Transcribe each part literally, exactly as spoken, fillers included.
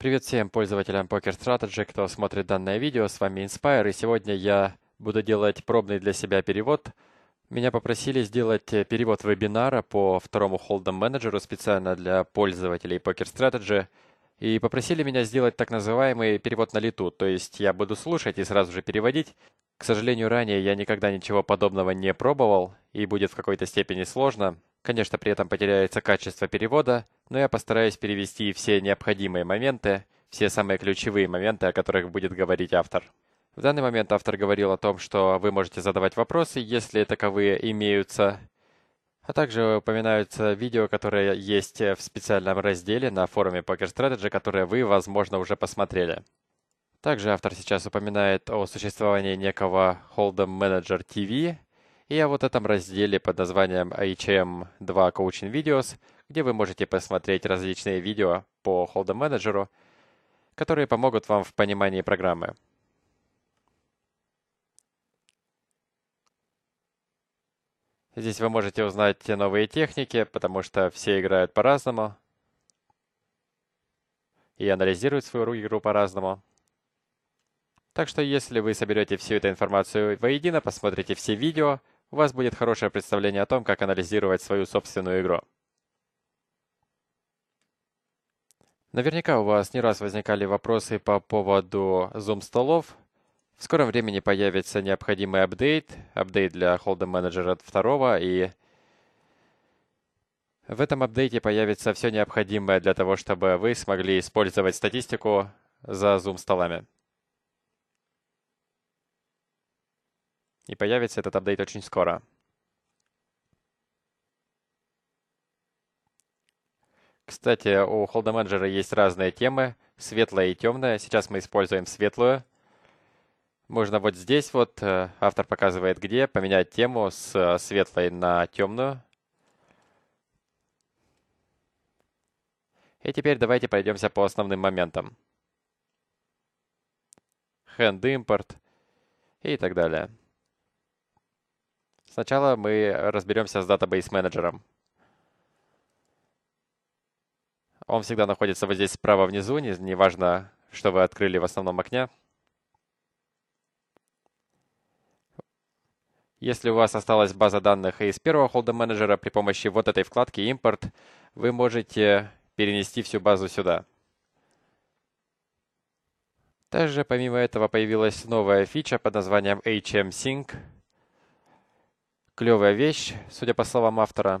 Привет всем пользователям PokerStrategy, кто смотрит данное видео, с вами Inspire, и сегодня я буду делать пробный для себя перевод. Меня попросили сделать перевод вебинара по второму Hold'em Manager специально для пользователей PokerStrategy, и попросили меня сделать так называемый перевод на лету, то есть я буду слушать и сразу же переводить. К сожалению, ранее я никогда ничего подобного не пробовал, и будет в какой-то степени сложно. Конечно, при этом потеряется качество перевода, но я постараюсь перевести все необходимые моменты, все самые ключевые моменты, о которых будет говорить автор. В данный момент автор говорил о том, что вы можете задавать вопросы, если таковые имеются. А также упоминаются видео, которые есть в специальном разделе на форуме PokerStrategy, которые вы, возможно, уже посмотрели. Также автор сейчас упоминает о существовании некого Hold'em Manager ти ви и о вот этом разделе под названием эйч эм два Coaching Videos, где вы можете посмотреть различные видео по Hold'em Manager, которые помогут вам в понимании программы. Здесь вы можете узнать те новые техники, потому что все играют по-разному и анализируют свою игру по-разному. Так что если вы соберете всю эту информацию воедино, посмотрите все видео, у вас будет хорошее представление о том, как анализировать свою собственную игру. Наверняка у вас не раз возникали вопросы по поводу зум-столов. В скором времени появится необходимый апдейт, апдейт для Hold'em Manager два, и в этом апдейте появится все необходимое для того, чтобы вы смогли использовать статистику за зум-столами. И появится этот апдейт очень скоро. Кстати, у Hold'em Manager есть разные темы, светлая и темная. Сейчас мы используем светлую. Можно вот здесь вот, автор показывает где, поменять тему с светлой на темную. И теперь давайте пройдемся по основным моментам. Hand import и так далее. Сначала мы разберемся с датабейс-менеджером. Он всегда находится вот здесь справа внизу, неважно, что вы открыли в основном окне. Если у вас осталась база данных из первого Hold'em Manager, при помощи вот этой вкладки «Импорт» вы можете перенести всю базу сюда. Также, помимо этого, появилась новая фича под названием эйч эм синк. Клевая вещь, судя по словам автора.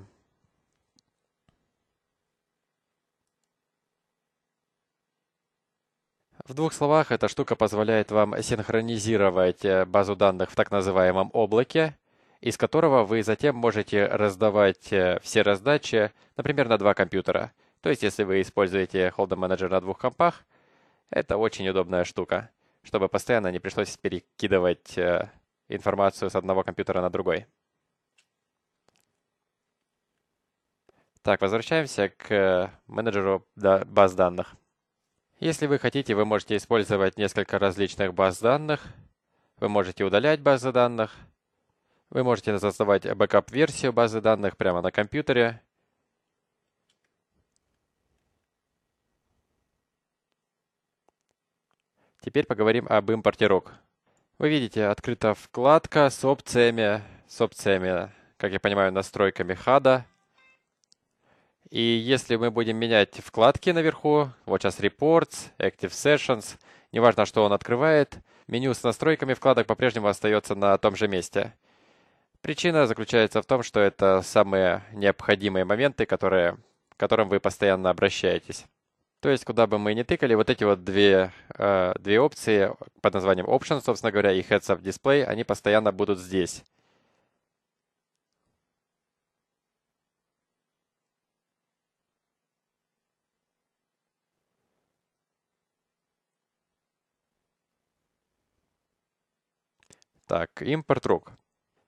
В двух словах, эта штука позволяет вам синхронизировать базу данных в так называемом облаке, из которого вы затем можете раздавать все раздачи, например, на два компьютера. То есть, если вы используете Hold'em Manager на двух компах, это очень удобная штука, чтобы постоянно не пришлось перекидывать информацию с одного компьютера на другой. Так, возвращаемся к менеджеру баз данных. Если вы хотите, вы можете использовать несколько различных баз данных, вы можете удалять базы данных, вы можете создавать бэкап-версию базы данных прямо на компьютере. Теперь поговорим об импорте рук. Вы видите, открыта вкладка с опциями, с опциями, как я понимаю, настройками хада. И если мы будем менять вкладки наверху, вот сейчас Reports, Active Sessions, неважно, что он открывает, меню с настройками вкладок по-прежнему остается на том же месте. Причина заключается в том, что это самые необходимые моменты, которые, к которым вы постоянно обращаетесь. То есть, куда бы мы ни тыкали, вот эти вот две, э, две опции под названием Options, собственно говоря, и Heads Up Display, они постоянно будут здесь. Так, импорт рук.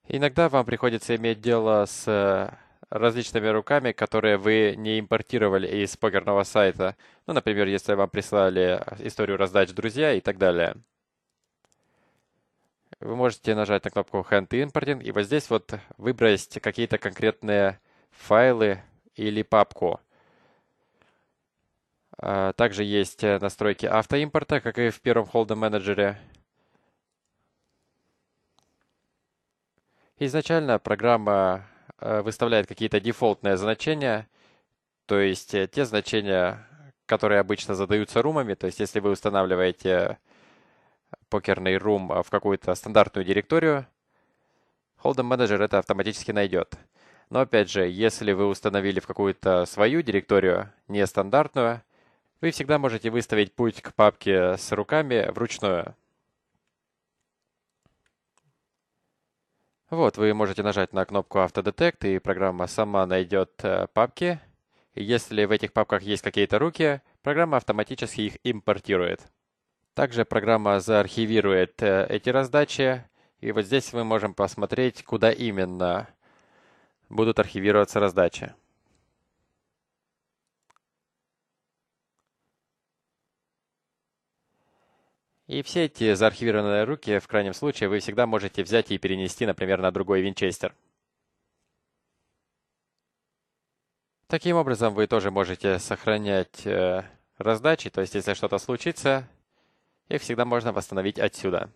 Иногда вам приходится иметь дело с различными руками, которые вы не импортировали из покерного сайта. Ну, например, если вам прислали историю раздач друзья и так далее. Вы можете нажать на кнопку Hand Importing и вот здесь вот выбрать какие-то конкретные файлы или папку. Также есть настройки автоимпорта, как и в первом Hold'em Manager. Изначально программа выставляет какие-то дефолтные значения, то есть те значения, которые обычно задаются румами. То есть если вы устанавливаете покерный рум в какую-то стандартную директорию, Hold'em Manager это автоматически найдет. Но опять же, если вы установили в какую-то свою директорию, нестандартную, вы всегда можете выставить путь к папке с руками вручную. Вот, вы можете нажать на кнопку «Автодетект», и программа сама найдет папки. И если в этих папках есть какие-то руки, программа автоматически их импортирует. Также программа заархивирует эти раздачи. И вот здесь мы можем посмотреть, куда именно будут архивироваться раздачи. И все эти заархивированные руки, в крайнем случае, вы всегда можете взять и перенести, например, на другой винчестер. Таким образом, вы тоже можете сохранять э, раздачи, то есть, если что-то случится, их всегда можно восстановить отсюда.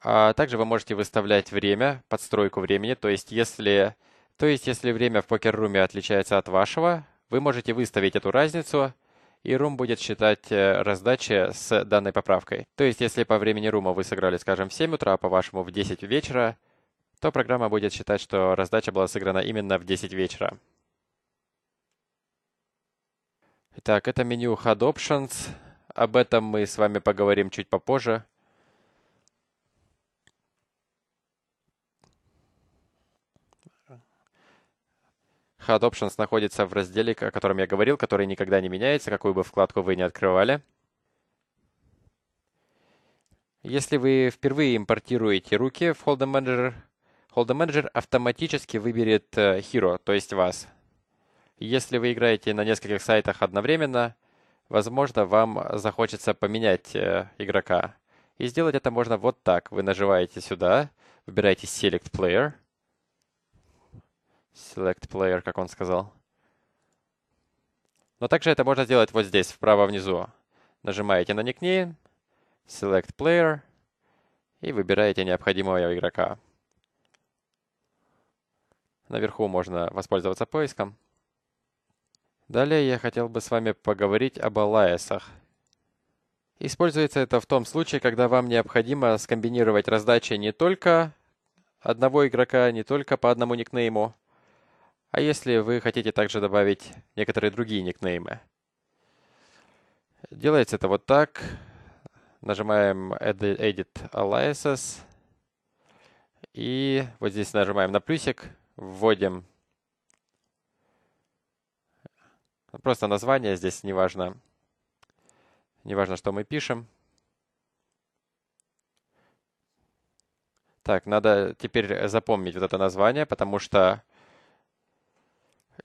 А также вы можете выставлять время, подстройку времени, то есть, если, то есть, если время в покер-руме отличается от вашего, вы можете выставить эту разницу, и рум будет считать раздачи с данной поправкой. То есть, если по времени рума вы сыграли, скажем, в семь утра, а по-вашему в десять вечера, то программа будет считать, что раздача была сыграна именно в десять вечера. Итак, это меню H U D Options. Об этом мы с вами поговорим чуть попозже. H U D Options находится в разделе, о котором я говорил, который никогда не меняется, какую бы вкладку вы ни открывали. Если вы впервые импортируете руки в Hold'em Manager, Hold'em Manager автоматически выберет Hero, то есть вас. Если вы играете на нескольких сайтах одновременно, возможно, вам захочется поменять игрока. И сделать это можно вот так. Вы нажимаете сюда, выбираете Select Player. Select Player, как он сказал. Но также это можно сделать вот здесь, вправо внизу. Нажимаете на Nickname, Select Player и выбираете необходимого игрока. Наверху можно воспользоваться поиском. Далее я хотел бы с вами поговорить об алиасах. Используется это в том случае, когда вам необходимо скомбинировать раздачи не только одного игрока, не только по одному никнейму, а если вы хотите также добавить некоторые другие никнеймы. Делается это вот так. Нажимаем Edit Aliases. И вот здесь нажимаем на плюсик. Вводим просто название, здесь не важно, не важно, что мы пишем. Так, надо теперь запомнить вот это название, потому что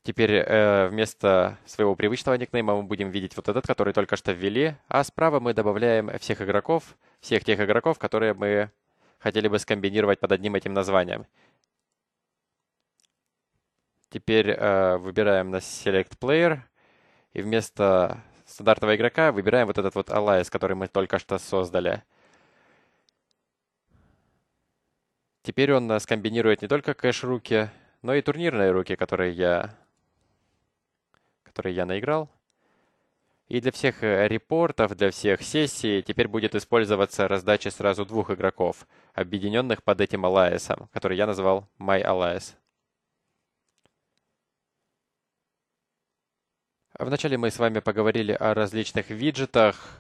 теперь э, вместо своего привычного никнейма мы будем видеть вот этот, который только что ввели, а справа мы добавляем всех игроков, всех тех игроков, которые мы хотели бы скомбинировать под одним этим названием. Теперь э, выбираем на Select Player, и вместо стандартного игрока выбираем вот этот вот alias, который мы только что создали. Теперь он скомбинирует не только кэш-руки, но и турнирные руки, которые я, которые я наиграл. И для всех репортов, для всех сессий теперь будет использоваться раздача сразу двух игроков, объединенных под этим alias'ом, который я назвал MyAlias. Вначале мы с вами поговорили о различных виджетах,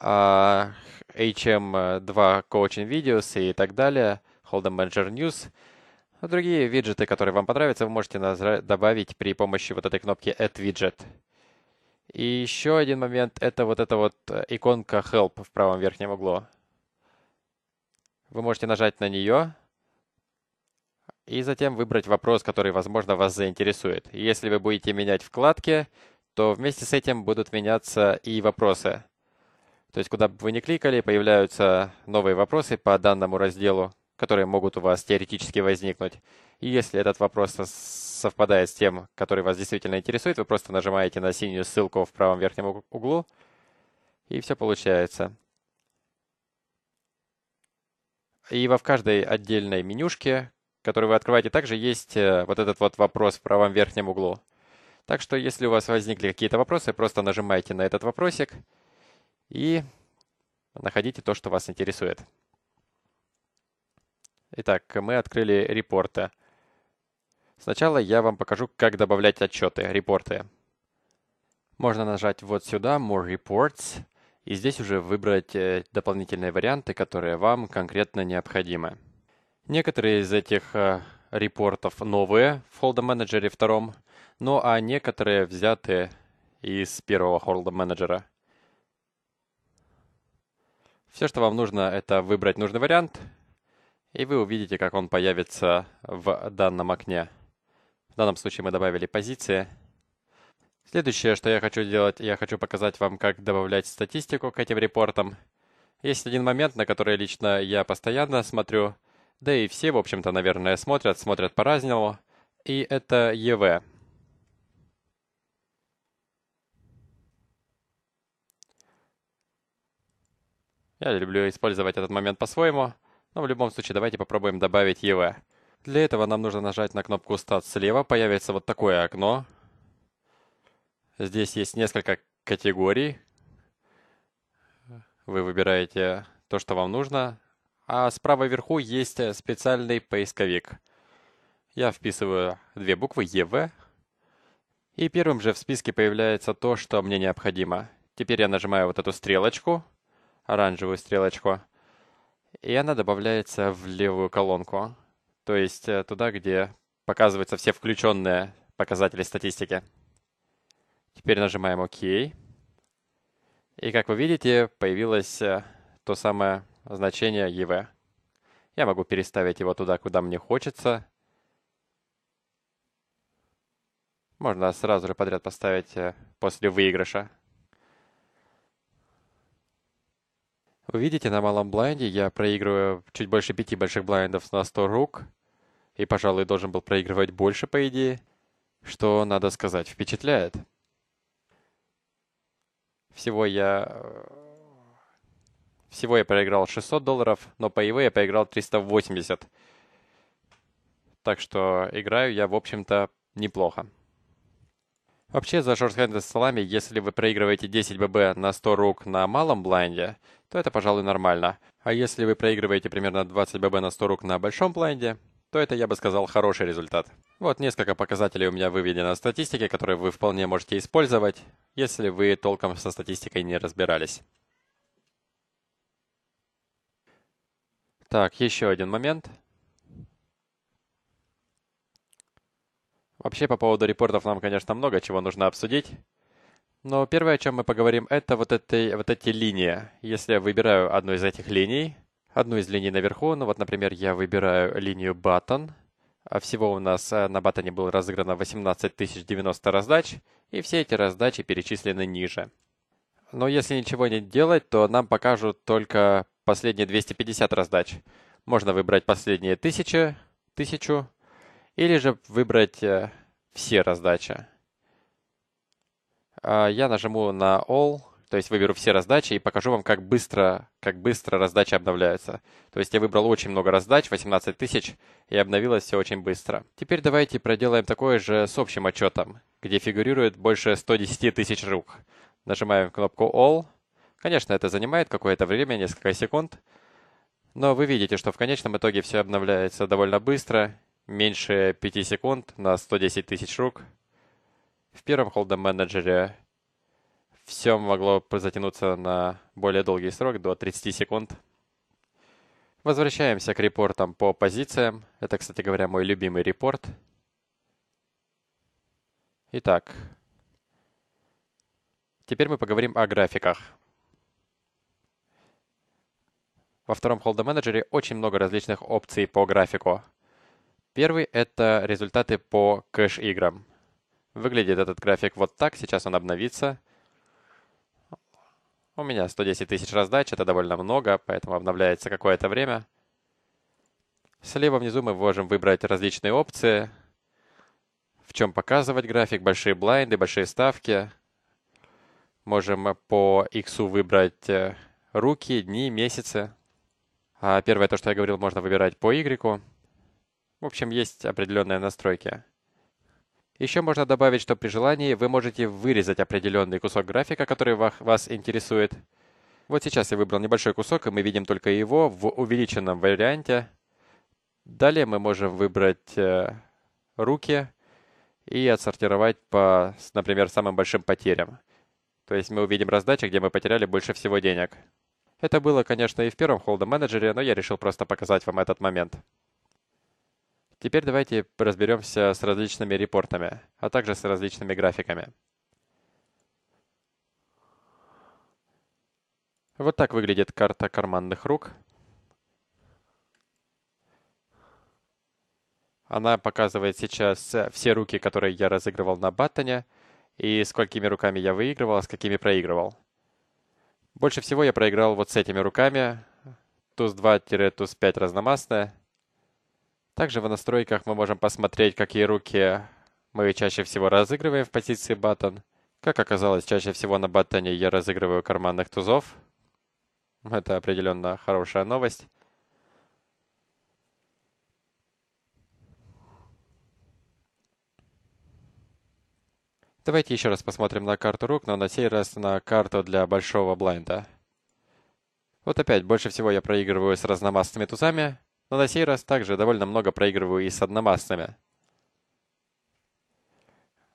о эйч эм два Coaching Videos и так далее, Hold'em Manager News. А другие виджеты, которые вам понравятся, вы можете добавить при помощи вот этой кнопки Add Widget. И еще один момент – это вот эта вот иконка Help в правом верхнем углу. Вы можете нажать на нее и затем выбрать вопрос, который, возможно, вас заинтересует. Если вы будете менять вкладки, то вместе с этим будут меняться и вопросы. То есть, куда бы вы ни кликали, появляются новые вопросы по данному разделу, которые могут у вас теоретически возникнуть. И если этот вопрос совпадает с тем, который вас действительно интересует, вы просто нажимаете на синюю ссылку в правом верхнем углу, и все получается. И во в каждой отдельной менюшке, которую вы открываете, также есть вот этот вот вопрос в правом верхнем углу. Так что, если у вас возникли какие-то вопросы, просто нажимайте на этот вопросик и находите то, что вас интересует. Итак, мы открыли репорты. Сначала я вам покажу, как добавлять отчеты, репорты. Можно нажать вот сюда, More Reports, и здесь уже выбрать дополнительные варианты, которые вам конкретно необходимы. Некоторые из этих репортов новые в Hold'em Manager два, ну а некоторые взяты из первого Hold'em Manager. Все, что вам нужно, это выбрать нужный вариант, и вы увидите, как он появится в данном окне. В данном случае мы добавили позиции. Следующее, что я хочу делать, я хочу показать вам, как добавлять статистику к этим репортам. Есть один момент, на который лично я постоянно смотрю, да и все, в общем-то, наверное, смотрят, смотрят по-разному, и это и ви. Я люблю использовать этот момент по-своему, но в любом случае давайте попробуем добавить и ви. Для этого нам нужно нажать на кнопку «Стат» слева, появится вот такое окно. Здесь есть несколько категорий. Вы выбираете то, что вам нужно. А справа вверху есть специальный поисковик. Я вписываю две буквы и ви. И первым же в списке появляется то, что мне необходимо. Теперь я нажимаю вот эту стрелочку, оранжевую стрелочку, и она добавляется в левую колонку, то есть туда, где показываются все включенные показатели статистики. Теперь нажимаем ОК. И как вы видите, появилось то самое значение и ви. Я могу переставить его туда, куда мне хочется. Можно сразу же подряд поставить после выигрыша. Вы видите, на малом блайнде я проигрываю чуть больше пяти больших блайндов на сто рук. И, пожалуй, должен был проигрывать больше, по идее. Что, надо сказать, впечатляет. Всего я... Всего я проиграл шестьсот долларов, но по и ви я проиграл триста восемьдесят. Так что играю я, в общем-то, неплохо. Вообще, за шортхенды с столами, если вы проигрываете десять бэ бэ на сто рук на малом блайнде, то это, пожалуй, нормально. А если вы проигрываете примерно двадцать бэ бэ на сто рук на большом блайнде, то это, я бы сказал, хороший результат. Вот несколько показателей у меня выведено в статистике, которые вы вполне можете использовать, если вы толком со статистикой не разбирались. Так, еще один момент. Вообще, по поводу репортов нам, конечно, много чего нужно обсудить. Но первое, о чем мы поговорим, это вот, этой, вот эти линии. Если я выбираю одну из этих линий, одну из линий наверху, ну вот, например, я выбираю линию «Баттон». Всего у нас на «Баттоне» было разыграно восемнадцать тысяч девяносто раздач, и все эти раздачи перечислены ниже. Но если ничего не делать, то нам покажут только последние двести пятьдесят раздач. Можно выбрать последние тысячи, тысячу, или же выбрать все раздачи. Я нажму на All, то есть выберу все раздачи и покажу вам, как быстро, как быстро раздачи обновляются. То есть я выбрал очень много раздач, восемнадцать тысяч, и обновилось все очень быстро. Теперь давайте проделаем такое же с общим отчетом, где фигурирует больше ста десяти тысяч рук. Нажимаем кнопку All. Конечно, это занимает какое-то время, несколько секунд, но вы видите, что в конечном итоге все обновляется довольно быстро. Меньше пяти секунд на ста десяти тысяч рук. В первом Hold'em Manager все могло затянуться на более долгий срок, до тридцати секунд. Возвращаемся к репортам по позициям. Это, кстати говоря, мой любимый репорт. Итак, теперь мы поговорим о графиках. Во втором Hold'em Manager очень много различных опций по графику. Первый — это результаты по кэш-играм. Выглядит этот график вот так, сейчас он обновится. У меня сто десять тысяч раздач, это довольно много, поэтому обновляется какое-то время. Слева внизу мы можем выбрать различные опции. в чем показывать график, большие блайнды, большие ставки. Можем по иксу выбрать руки, дни, месяцы. А первое, то, что я говорил, можно выбирать по Y. В общем, есть определенные настройки. Еще можно добавить, что при желании вы можете вырезать определенный кусок графика, который вас интересует. Вот сейчас я выбрал небольшой кусок, и мы видим только его в увеличенном варианте. Далее мы можем выбрать руки и отсортировать по, например, самым большим потерям. То есть мы увидим раздачи, где мы потеряли больше всего денег. Это было, конечно, и в первом Hold'em Manager, но я решил просто показать вам этот момент. Теперь давайте разберемся с различными репортами, а также с различными графиками. Вот так выглядит карта карманных рук. Она показывает сейчас все руки, которые я разыгрывал на баттоне, и сколькими руками я выигрывал, а с какими проигрывал. Больше всего я проиграл вот с этими руками. туз два - туз пять разномастная. Также в настройках мы можем посмотреть, какие руки мы чаще всего разыгрываем в позиции баттон. Как оказалось, чаще всего на баттоне я разыгрываю карманных тузов. Это определенно хорошая новость. Давайте еще раз посмотрим на карту рук, но на сей раз на карту для большого блайнда. Вот опять, больше всего я проигрываю с разномастными тузами, но на сей раз также довольно много проигрываю и с одномастными.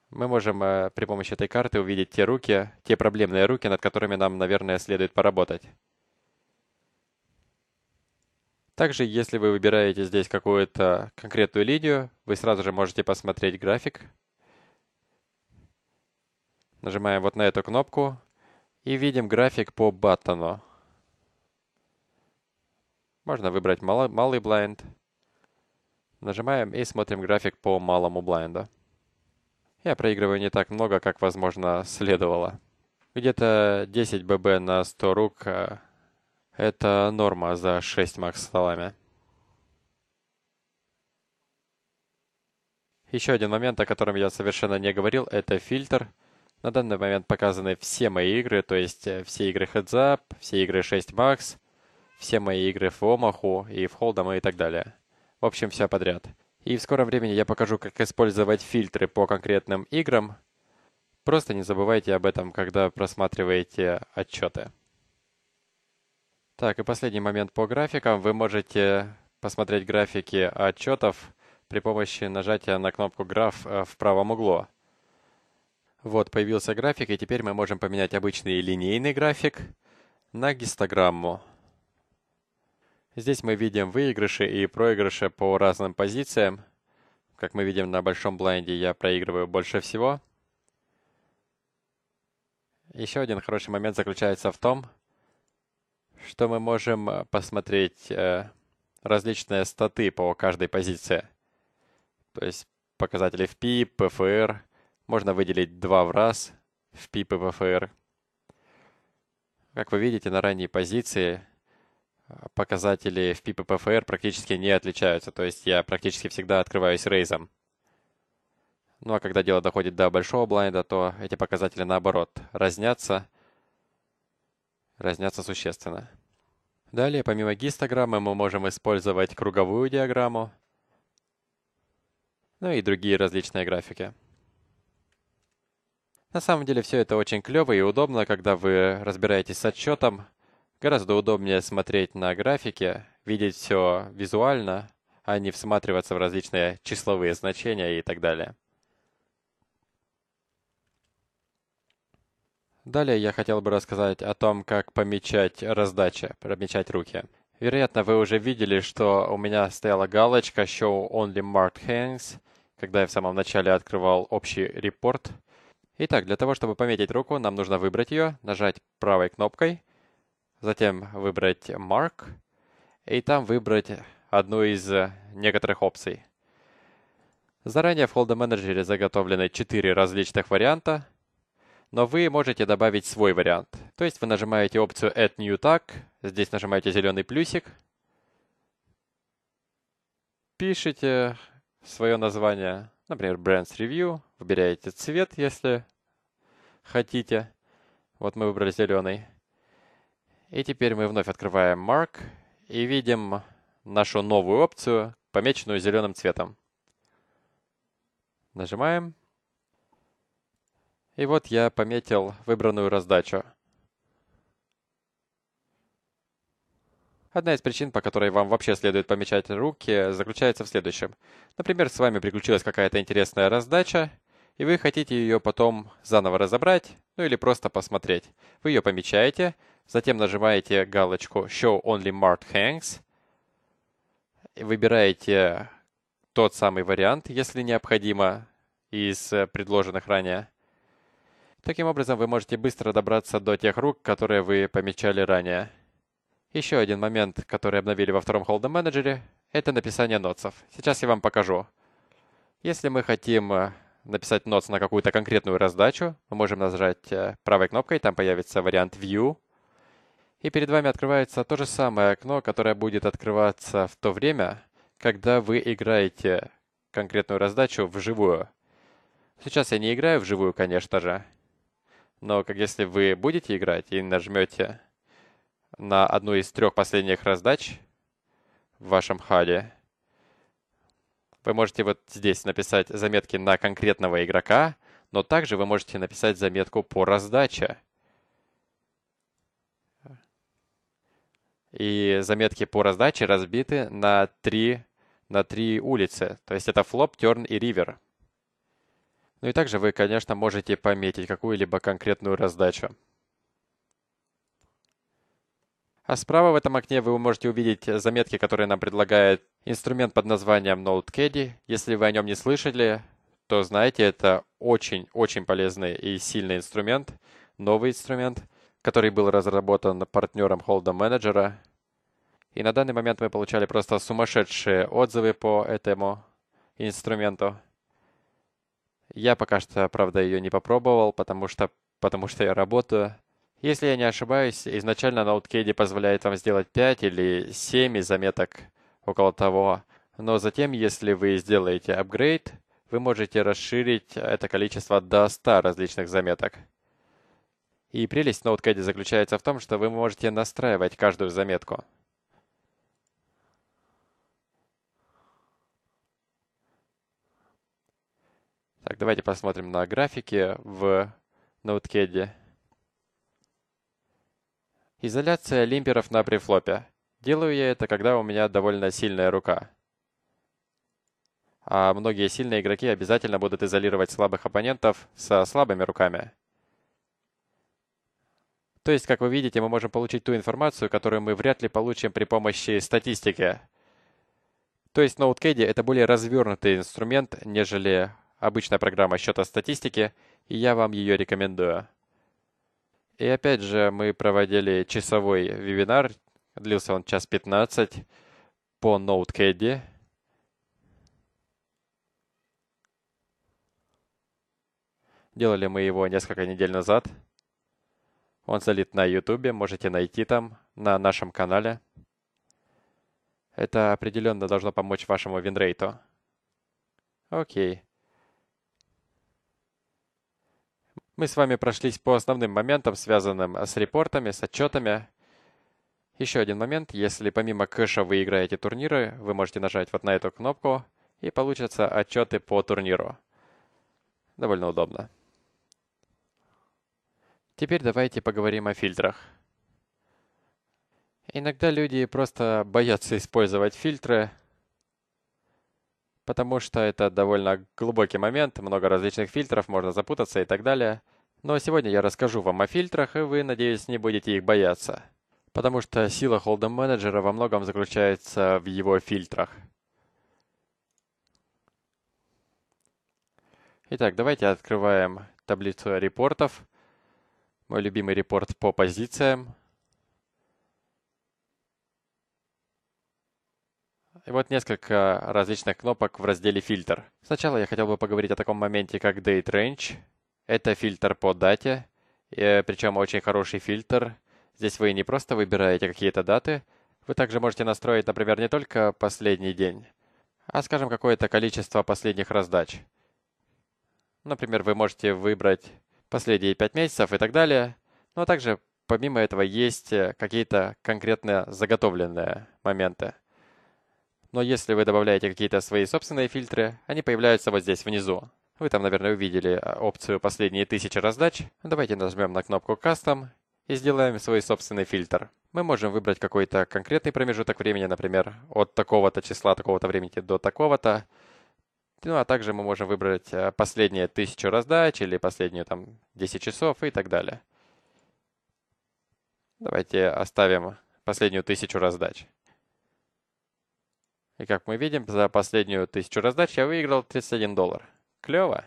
Мы можем э, при помощи этой карты увидеть те руки, те проблемные руки, над которыми нам, наверное, следует поработать. Также, если вы выбираете здесь какую-то конкретную линию, вы сразу же можете посмотреть график. Нажимаем вот на эту кнопку и видим график по баттону. Можно выбрать мал- малый блайнд. Нажимаем и смотрим график по малому блайнду. Я проигрываю не так много, как, возможно, следовало. Где-то десять бэ бэ на сто рук – это норма за шесть макс столами. Еще один момент, о котором я совершенно не говорил – это фильтр. На данный момент показаны все мои игры, то есть все игры Heads Up, все игры шесть макс, все мои игры в Омаху и в Hold'em и так далее. В общем, все подряд. И в скором времени я покажу, как использовать фильтры по конкретным играм. Просто не забывайте об этом, когда просматриваете отчеты. Так, и последний момент по графикам. Вы можете посмотреть графики отчетов при помощи нажатия на кнопку «Граф» в правом углу. Вот, появился график, и теперь мы можем поменять обычный линейный график на гистограмму. Здесь мы видим выигрыши и проигрыши по разным позициям. Как мы видим, на большом блайнде я проигрываю больше всего. Еще один хороший момент заключается в том, что мы можем посмотреть различные статы по каждой позиции. То есть показатели эф пи, пэ эф эр. Можно выделить два в раз в пип и пэ эф эр. Как вы видите, на ранней позиции показатели в пип и пэ эф эр практически не отличаются. То есть я практически всегда открываюсь рейзом. Ну а когда дело доходит до большого блайнда, то эти показатели наоборот разнятся. Разнятся существенно. Далее, помимо гистограммы, мы можем использовать круговую диаграмму. Ну и другие различные графики. На самом деле все это очень клево и удобно, когда вы разбираетесь с отчетом. Гораздо удобнее смотреть на графики, видеть все визуально, а не всматриваться в различные числовые значения и так далее. Далее я хотел бы рассказать о том, как помечать раздачи, помечать руки. Вероятно, вы уже видели, что у меня стояла галочка «Show only marked hands», когда я в самом начале открывал общий репорт. Итак, для того, чтобы пометить руку, нам нужно выбрать ее, нажать правой кнопкой, затем выбрать Mark, и там выбрать одну из некоторых опций. Заранее в Hold'em Manager заготовлены четыре различных варианта, но вы можете добавить свой вариант. То есть вы нажимаете опцию Add New Tag, здесь нажимаете зеленый плюсик, пишите свое название, Например, Brands Review. Выбираете цвет, если хотите. Вот мы выбрали зеленый. И теперь мы вновь открываем Mark и видим нашу новую опцию, помеченную зеленым цветом. Нажимаем. И вот я пометил выбранную раздачу. Одна из причин, по которой вам вообще следует помечать руки, заключается в следующем. Например, с вами приключилась какая-то интересная раздача, и вы хотите ее потом заново разобрать, ну или просто посмотреть. Вы ее помечаете, затем нажимаете галочку «Show only marked hands», выбираете тот самый вариант, если необходимо, из предложенных ранее. Таким образом, вы можете быстро добраться до тех рук, которые вы помечали ранее. Еще один момент, который обновили во втором Hold'em Manager, это написание нотсов. Сейчас я вам покажу. Если мы хотим написать нотс на какую-то конкретную раздачу, мы можем нажать правой кнопкой, там появится вариант View. И перед вами открывается то же самое окно, которое будет открываться в то время, когда вы играете конкретную раздачу вживую. Сейчас я не играю вживую, конечно же, но как если вы будете играть и нажмете на одну из трех последних раздач в вашем хад, вы можете вот здесь написать заметки на конкретного игрока, но также вы можете написать заметку по раздаче. И заметки по раздаче разбиты на три, на три улицы. То есть это флоп, терн и ривер. Ну и также вы, конечно, можете пометить какую-либо конкретную раздачу. А справа в этом окне вы можете увидеть заметки, которые нам предлагает инструмент под названием NoteCaddy. Если вы о нем не слышали, то знаете, это очень-очень полезный и сильный инструмент, новый инструмент, который был разработан партнером Hold'em Manager. И на данный момент мы получали просто сумасшедшие отзывы по этому инструменту. Я пока что, правда, ее не попробовал, потому что, потому что я работаю. Если я не ошибаюсь, изначально NoteCaddy позволяет вам сделать пять или семь заметок, около того. Но затем, если вы сделаете апгрейд, вы можете расширить это количество до ста различных заметок. И прелесть NoteCaddy заключается в том, что вы можете настраивать каждую заметку. Так, давайте посмотрим на графики в NoteCaddy. Изоляция лимперов на префлопе. Делаю я это, когда у меня довольно сильная рука. А многие сильные игроки обязательно будут изолировать слабых оппонентов со слабыми руками. То есть, как вы видите, мы можем получить ту информацию, которую мы вряд ли получим при помощи статистики. То есть NoteCaddy — это более развернутый инструмент, нежели обычная программа счета статистики, и я вам ее рекомендую. И опять же, мы проводили часовой вебинар, длился он час пятнадцать, по NoteCaddy. Делали мы его несколько недель назад. Он залит на YouTube, можете найти там, на нашем канале. Это определенно должно помочь вашему винрейту. Окей. Мы с вами прошлись по основным моментам, связанным с репортами, с отчетами. Еще один момент. Если помимо кэша вы играете турниры, вы можете нажать вот на эту кнопку, и получатся отчеты по турниру. Довольно удобно. Теперь давайте поговорим о фильтрах. Иногда люди просто боятся использовать фильтры, потому что это довольно глубокий момент, много различных фильтров, можно запутаться и так далее. Но сегодня я расскажу вам о фильтрах, и вы, надеюсь, не будете их бояться. Потому что сила Hold'em Manager во многом заключается в его фильтрах. Итак, давайте открываем таблицу репортов. Мой любимый репорт по позициям. И вот несколько различных кнопок в разделе «Фильтр». Сначала я хотел бы поговорить о таком моменте, как Date Range. Это фильтр по дате, и, причем очень хороший фильтр. Здесь вы не просто выбираете какие-то даты, вы также можете настроить, например, не только последний день, а, скажем, какое-то количество последних раздач. Например, вы можете выбрать последние пять месяцев и так далее. Ну а также, помимо этого, есть какие-то конкретно заготовленные моменты. Но если вы добавляете какие-то свои собственные фильтры, они появляются вот здесь внизу. Вы там, наверное, увидели опцию «Последние тысячи раздач». Давайте нажмем на кнопку «Кастом» и сделаем свой собственный фильтр. Мы можем выбрать какой-то конкретный промежуток времени, например, от такого-то числа, такого-то времени до такого-то. Ну, а также мы можем выбрать последние тысячу раздач или последние там десять часов и так далее. Давайте оставим последнюю тысячу раздач. И как мы видим, за последнюю тысячу раздач я выиграл тридцать один доллар. Клево.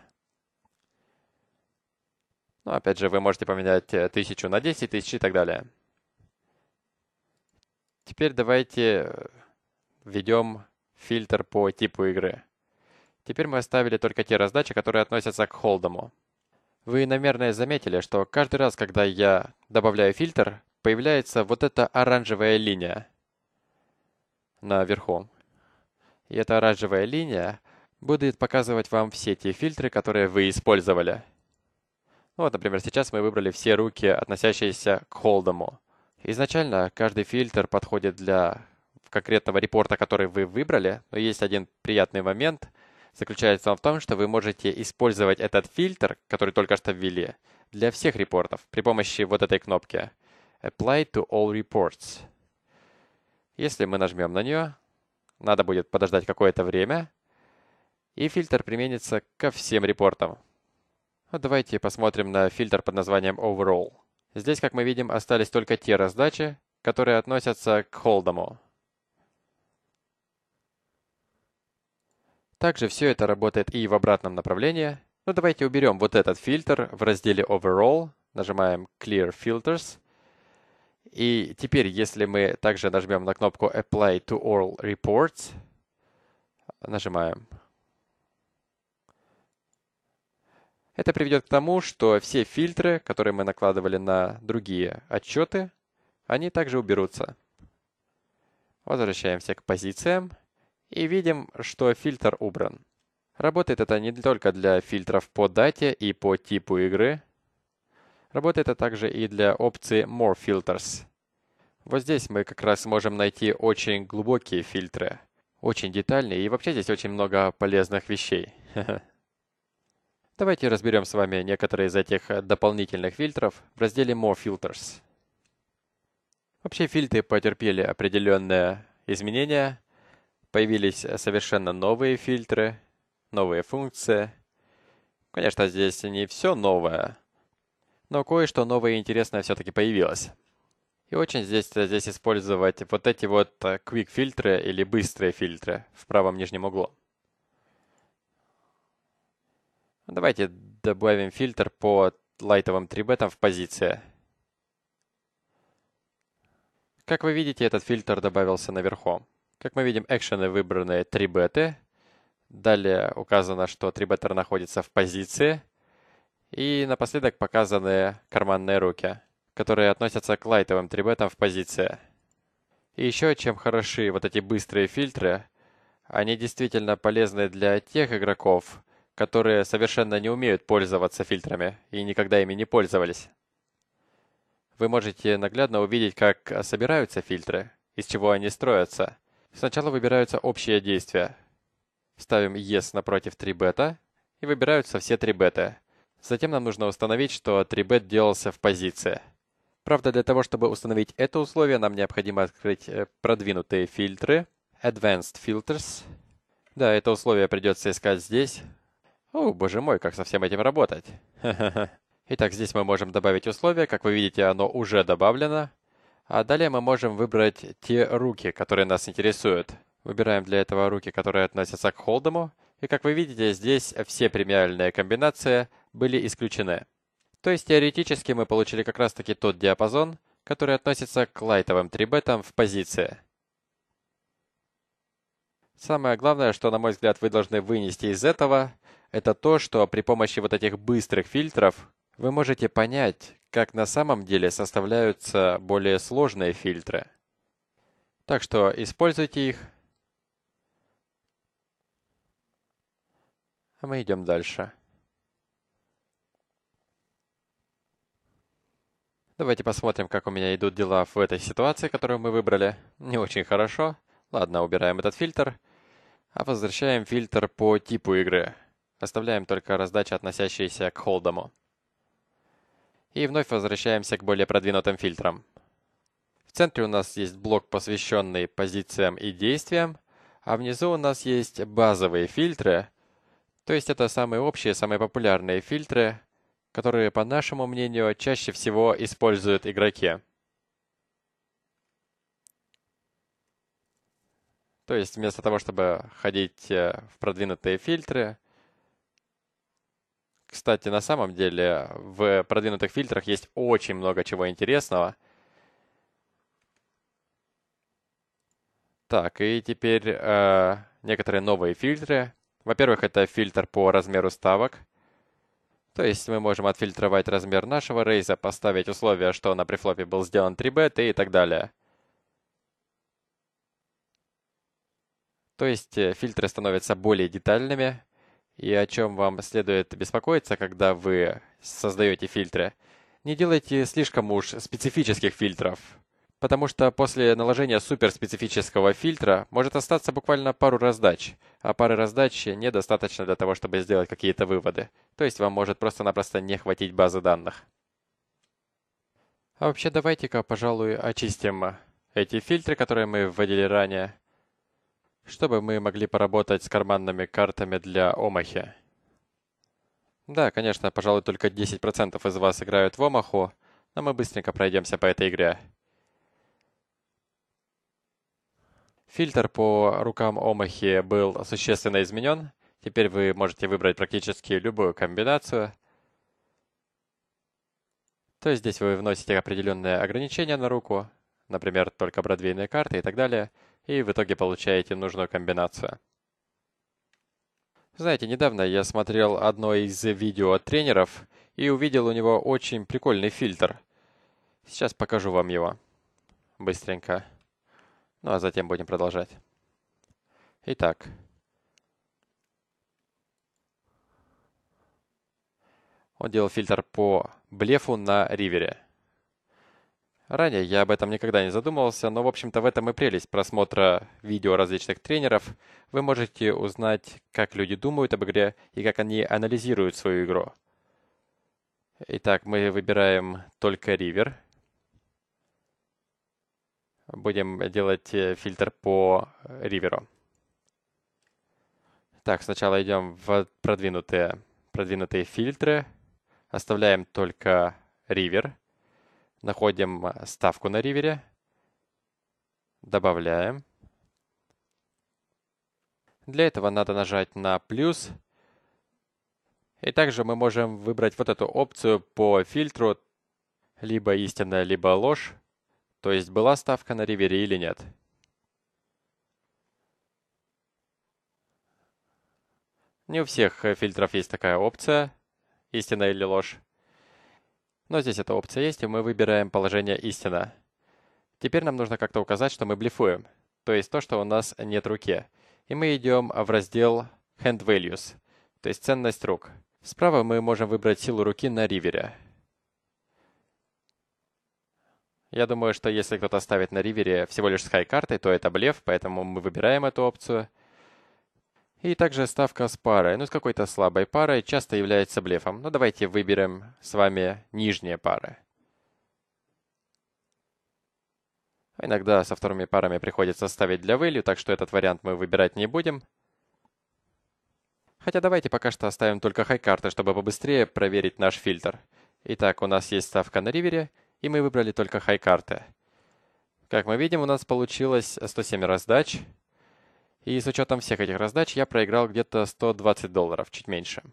Но опять же, вы можете поменять тысячу на десять тысяч и так далее. Теперь давайте введем фильтр по типу игры. Теперь мы оставили только те раздачи, которые относятся к холдому. Вы, наверное, заметили, что каждый раз, когда я добавляю фильтр, появляется вот эта оранжевая линия наверху. И эта оранжевая линия будет показывать вам все те фильтры, которые вы использовали. Ну, вот, например, сейчас мы выбрали все руки, относящиеся к холдому. Изначально каждый фильтр подходит для конкретного репорта, который вы выбрали, но есть один приятный момент. Заключается он в том, что вы можете использовать этот фильтр, который только что ввели, для всех репортов при помощи вот этой кнопки «Apply to all reports». Если мы нажмем на нее, надо будет подождать какое-то время, и фильтр применится ко всем репортам. Вот давайте посмотрим на фильтр под названием Overall. Здесь, как мы видим, остались только те раздачи, которые относятся к холдому. Также все это работает и в обратном направлении. Но давайте уберем вот этот фильтр в разделе Overall, нажимаем Clear Filters. И теперь, если мы также нажмем на кнопку Apply to all reports, нажимаем. Это приведет к тому, что все фильтры, которые мы накладывали на другие отчеты, они также уберутся. Возвращаемся к позициям и видим, что фильтр убран. Работает это не только для фильтров по дате и по типу игры. Работает это также и для опции More Filters. Вот здесь мы как раз можем найти очень глубокие фильтры, очень детальные, и вообще здесь очень много полезных вещей. Давайте разберем с вами некоторые из этих дополнительных фильтров в разделе More Filters. Вообще фильтры потерпели определенные изменения. Появились совершенно новые фильтры, новые функции. Конечно, здесь не все новое, но кое-что новое и интересное все-таки появилось. И очень здесь, здесь использовать вот эти вот quick-фильтры или быстрые фильтры в правом нижнем углу. Давайте добавим фильтр по лайтовым три бетам в позиции. Как вы видите, этот фильтр добавился наверху. Как мы видим, экшены выбраны три беты. Далее указано, что три беттер находится в позиции. И напоследок показаны карманные руки, которые относятся к лайтовым три бетам в позиции. И еще чем хороши вот эти быстрые фильтры, они действительно полезны для тех игроков, которые совершенно не умеют пользоваться фильтрами и никогда ими не пользовались. Вы можете наглядно увидеть, как собираются фильтры, из чего они строятся. Сначала выбираются общие действия. Ставим Yes напротив три бета и выбираются все три бета. Затем нам нужно установить, что три бет делался в позиции. Правда, для того, чтобы установить это условие, нам необходимо открыть продвинутые фильтры, Advanced Filters. Да, это условие придется искать здесь. О, боже мой, как со всем этим работать? Итак, здесь мы можем добавить условие. Как вы видите, оно уже добавлено. А далее мы можем выбрать те руки, которые нас интересуют. Выбираем для этого руки, которые относятся к холдому. И как вы видите, здесь все премиальные комбинации были исключены. То есть теоретически мы получили как раз-таки тот диапазон, который относится к лайтовым три бетам в позиции. Самое главное, что, на мой взгляд, вы должны вынести из этого, это то, что при помощи вот этих быстрых фильтров вы можете понять, как на самом деле составляются более сложные фильтры. Так что используйте их. А мы идем дальше. Давайте посмотрим, как у меня идут дела в этой ситуации, которую мы выбрали. Не очень хорошо. Ладно, убираем этот фильтр. А возвращаем фильтр по типу игры. Оставляем только раздачи, относящиеся к холдому. И вновь возвращаемся к более продвинутым фильтрам. В центре у нас есть блок, посвященный позициям и действиям, а внизу у нас есть базовые фильтры, то есть это самые общие, самые популярные фильтры, которые, по нашему мнению, чаще всего используют игроки. То есть вместо того, чтобы ходить в продвинутые фильтры, кстати, на самом деле, в продвинутых фильтрах есть очень много чего интересного. Так, и теперь э, некоторые новые фильтры. Во-первых, это фильтр по размеру ставок. То есть мы можем отфильтровать размер нашего рейза, поставить условие, что на префлопе был сделан три бет и так далее. То есть фильтры становятся более детальными. И о чем вам следует беспокоиться, когда вы создаете фильтры. Не делайте слишком уж специфических фильтров. Потому что после наложения суперспецифического фильтра может остаться буквально пару раздач. А пары раздач недостаточно для того, чтобы сделать какие-то выводы. То есть вам может просто-напросто не хватить базы данных. А вообще давайте-ка, пожалуй, очистим эти фильтры, которые мы вводили ранее, чтобы мы могли поработать с карманными картами для омахи. Да, конечно, пожалуй, только десять процентов из вас играют в омаху, но мы быстренько пройдемся по этой игре. Фильтр по рукам омахи был существенно изменен. Теперь вы можете выбрать практически любую комбинацию. То есть здесь вы вносите определенные ограничения на руку, например, только бродвейные карты и так далее, и в итоге получаете нужную комбинацию. Знаете, недавно я смотрел одно из видео от тренеров и увидел у него очень прикольный фильтр. Сейчас покажу вам его. Быстренько. Ну а затем будем продолжать. Итак. Он делал фильтр по блефу на ривере. Ранее я об этом никогда не задумывался, но, в общем-то, в этом и прелесть просмотра видео различных тренеров. Вы можете узнать, как люди думают об игре и как они анализируют свою игру. Итак, мы выбираем только ривер. Будем делать фильтр по риверу. Так, сначала идем в продвинутые, продвинутые фильтры. Оставляем только ривер. Находим ставку на ривере, добавляем. Для этого надо нажать на плюс. И также мы можем выбрать вот эту опцию по фильтру, либо истина, либо ложь, то есть была ставка на ривере или нет. Не у всех фильтров есть такая опция, истина или ложь. Но здесь эта опция есть, и мы выбираем положение «Истина». Теперь нам нужно как-то указать, что мы блефуем, то есть то, что у нас нет руки. И мы идем в раздел «Hand Values», то есть «Ценность рук». Справа мы можем выбрать силу руки на ривере. Я думаю, что если кто-то ставит на ривере всего лишь с хай-картой, то это блеф, поэтому мы выбираем эту опцию. И также ставка с парой, ну с какой-то слабой парой, часто является блефом. Но давайте выберем с вами нижние пары. Иногда со вторыми парами приходится ставить для value, так что этот вариант мы выбирать не будем. Хотя давайте пока что оставим только хай-карты, чтобы побыстрее проверить наш фильтр. Итак, у нас есть ставка на ривере, и мы выбрали только хай-карты. Как мы видим, у нас получилось сто семь раздач. И с учетом всех этих раздач я проиграл где-то сто двадцать долларов, чуть меньше.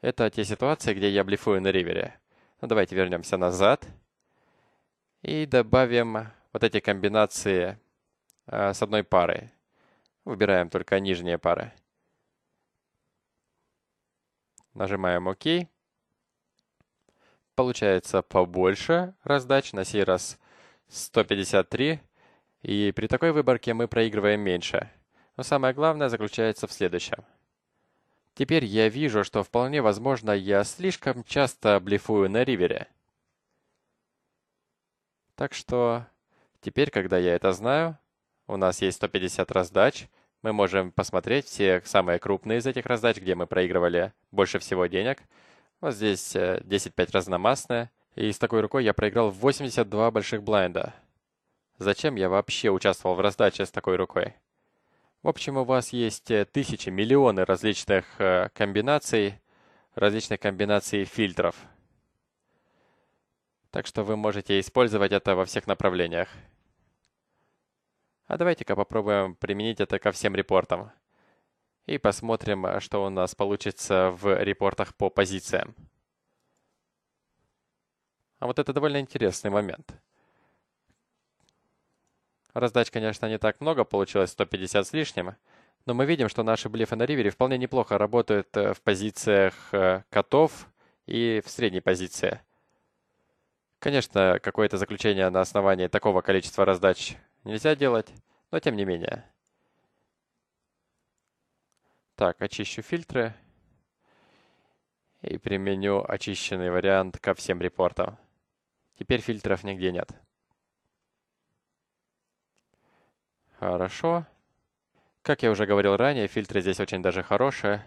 Это те ситуации, где я блефую на ривере. Ну, давайте вернемся назад. И добавим вот эти комбинации э, с одной парой. Выбираем только нижние пары. Нажимаем ОК. Получается побольше раздач, на сей раз сто пятьдесят три. И при такой выборке мы проигрываем меньше. Но самое главное заключается в следующем. Теперь я вижу, что вполне возможно я слишком часто блефую на ривере. Так что теперь, когда я это знаю, у нас есть сто пятьдесят раздач. Мы можем посмотреть все самые крупные из этих раздач, где мы проигрывали больше всего денег. Вот здесь десять пять разномастные. И с такой рукой я проиграл восемьдесят два больших блайнда. Зачем я вообще участвовал в раздаче с такой рукой? В общем, у вас есть тысячи, миллионы различных комбинаций, различных комбинаций фильтров. Так что вы можете использовать это во всех направлениях. А давайте-ка попробуем применить это ко всем репортам. И посмотрим, что у нас получится в репортах по позициям. А вот это довольно интересный момент. Раздач, конечно, не так много, получилось сто пятьдесят с лишним. Но мы видим, что наши блефы на ривере вполне неплохо работают в позициях котов и в средней позиции. Конечно, какое-то заключение на основании такого количества раздач нельзя делать, но тем не менее. Так, очищу фильтры и применю очищенный вариант ко всем репортам. Теперь фильтров нигде нет. Хорошо. Как я уже говорил ранее, фильтры здесь очень даже хорошие.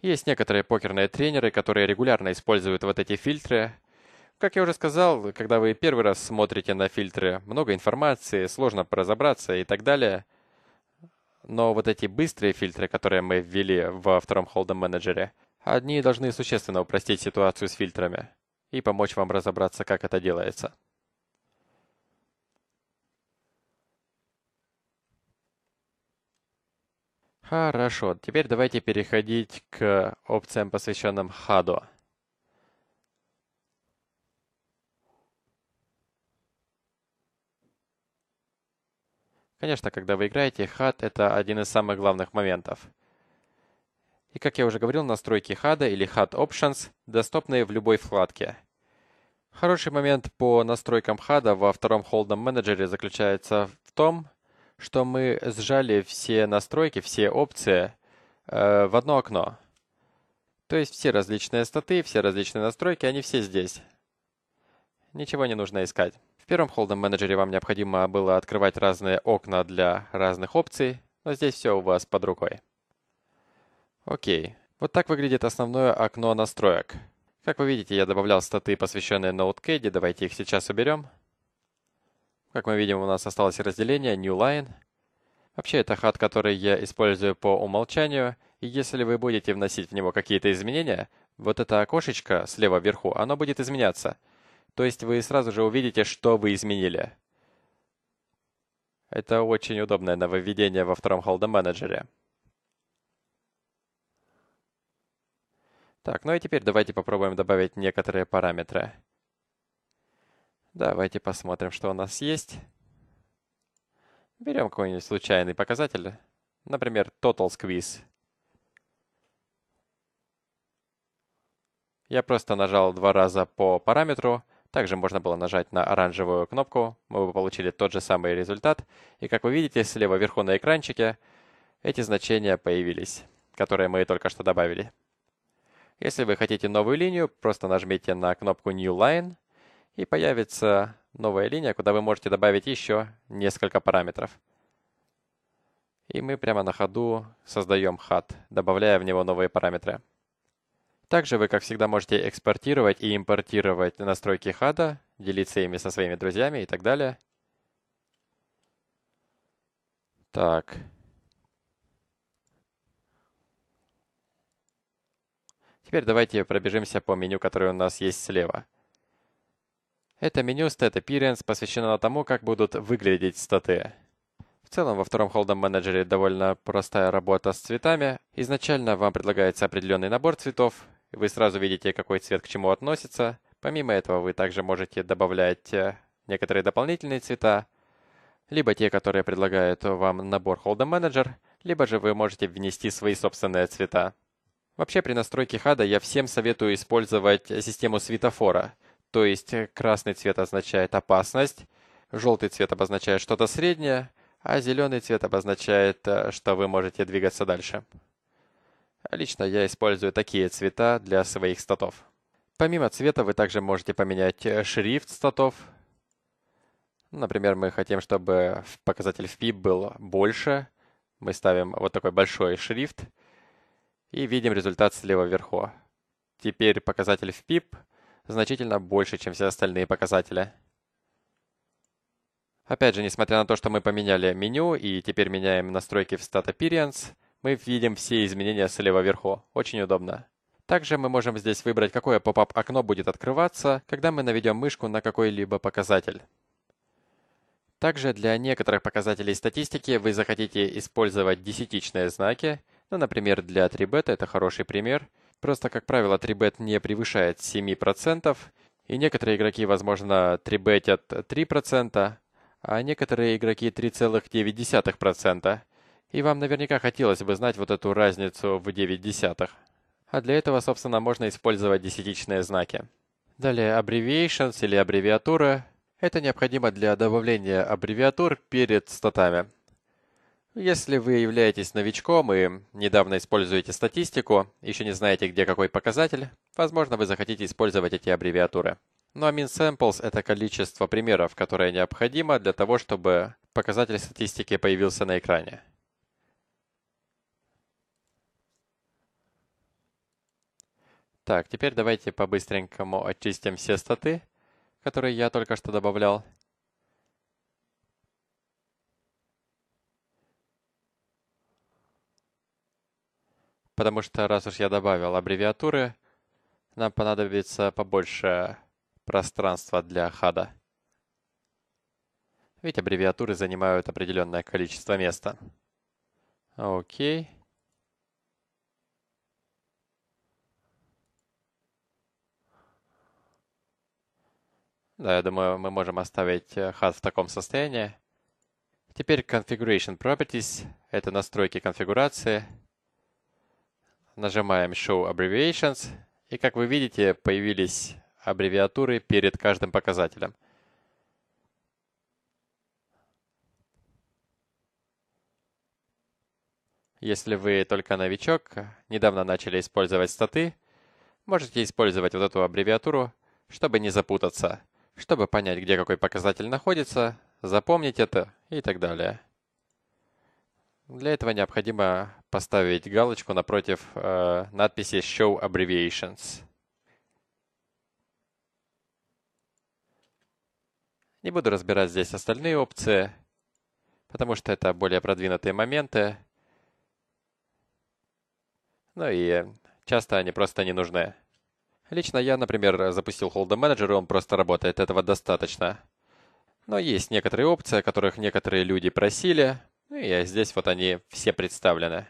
Есть некоторые покерные тренеры, которые регулярно используют вот эти фильтры. Как я уже сказал, когда вы первый раз смотрите на фильтры, много информации, сложно разобраться и так далее. Но вот эти быстрые фильтры, которые мы ввели во втором Hold'em Manager, они должны существенно упростить ситуацию с фильтрами и помочь вам разобраться, как это делается. Хорошо, теперь давайте переходить к опциям, посвященным ха ду. Конечно, когда вы играете, ха д — это один из самых главных моментов. И, как я уже говорил, настройки ха д или ха д Options доступны в любой вкладке. Хороший момент по настройкам ха д во втором Hold'em Manager заключается в том, что мы сжали все настройки, все опции э, в одно окно. То есть все различные статы, все различные настройки, они все здесь. Ничего не нужно искать. В первом Hold'em Manager вам необходимо было открывать разные окна для разных опций, но здесь все у вас под рукой. Окей. Вот так выглядит основное окно настроек. Как вы видите, я добавлял статы, посвященные NoteCaddy, давайте их сейчас уберем. Как мы видим, у нас осталось разделение New Line. Вообще, это ха д, который я использую по умолчанию, и если вы будете вносить в него какие-то изменения, вот это окошечко слева вверху, оно будет изменяться. То есть вы сразу же увидите, что вы изменили. Это очень удобное нововведение во втором Hold'em Manager. Так, ну и теперь давайте попробуем добавить некоторые параметры. Давайте посмотрим, что у нас есть. Берем какой-нибудь случайный показатель. Например, Total Squeeze. Я просто нажал два раза по параметру. Также можно было нажать на оранжевую кнопку, мы бы получили тот же самый результат. И как вы видите, слева вверху на экранчике эти значения появились, которые мы только что добавили. Если вы хотите новую линию, просто нажмите на кнопку New Line, и появится новая линия, куда вы можете добавить еще несколько параметров. И мы прямо на ходу создаем ха д, добавляя в него новые параметры. Также вы, как всегда, можете экспортировать и импортировать настройки ха д, делиться ими со своими друзьями и так далее. Так. Теперь давайте пробежимся по меню, которое у нас есть слева. Это меню Stat Appearance посвящено тому, как будут выглядеть статы. В целом, во втором Hold'em Manager довольно простая работа с цветами. Изначально вам предлагается определенный набор цветов. Вы сразу видите, какой цвет к чему относится. Помимо этого, вы также можете добавлять некоторые дополнительные цвета, либо те, которые предлагает вам набор Hold'em Manager, либо же вы можете внести свои собственные цвета. Вообще, при настройке ха д я всем советую использовать систему светофора. То есть красный цвет означает опасность, желтый цвет обозначает что-то среднее, а зеленый цвет обозначает, что вы можете двигаться дальше. Лично я использую такие цвета для своих статов. Помимо цвета вы также можете поменять шрифт статов. Например, мы хотим, чтобы показатель эф пи был больше. Мы ставим вот такой большой шрифт и видим результат слева вверху. Теперь показатель эф пи значительно больше, чем все остальные показатели. Опять же, несмотря на то, что мы поменяли меню и теперь меняем настройки в Stat Appearance, мы видим все изменения слева вверху. Очень удобно. Также мы можем здесь выбрать, какое поп-ап окно будет открываться, когда мы наведем мышку на какой-либо показатель. Также для некоторых показателей статистики вы захотите использовать десятичные знаки. Ну, например, для три бет это хороший пример. Просто, как правило, три бет не превышает семь процентов. И некоторые игроки, возможно, три бетят три процента, а некоторые игроки три целых девять десятых процента. И вам наверняка хотелось бы знать вот эту разницу в девять десятых. А для этого, собственно, можно использовать десятичные знаки. Далее, abbreviations или аббревиатуры. Это необходимо для добавления аббревиатур перед статами. Если вы являетесь новичком и недавно используете статистику, еще не знаете, где какой показатель, возможно, вы захотите использовать эти аббревиатуры. Ну а min-samples – это количество примеров, которое необходимо для того, чтобы показатель статистики появился на экране. Так, теперь давайте по-быстренькому очистим все статы, которые я только что добавлял. Потому что, раз уж я добавил аббревиатуры, нам понадобится побольше пространства для эйч ю ди. Ведь аббревиатуры занимают определенное количество места. Окей. Да, я думаю, мы можем оставить эйч ю ди в таком состоянии. Теперь Configuration Properties — это настройки конфигурации. Нажимаем Show Abbreviations, и, как вы видите, появились аббревиатуры перед каждым показателем. Если вы только новичок, недавно начали использовать статы, можете использовать вот эту аббревиатуру, чтобы не запутаться, чтобы понять, где какой показатель находится, запомнить это и так далее. Для этого необходимо поставить галочку напротив э, надписи Show Abbreviations. Не буду разбирать здесь остальные опции, потому что это более продвинутые моменты. Ну и часто они просто не нужны. Лично я, например, запустил Hold'em Manager, и он просто работает, этого достаточно. Но есть некоторые опции, о которых некоторые люди просили. И здесь вот они все представлены.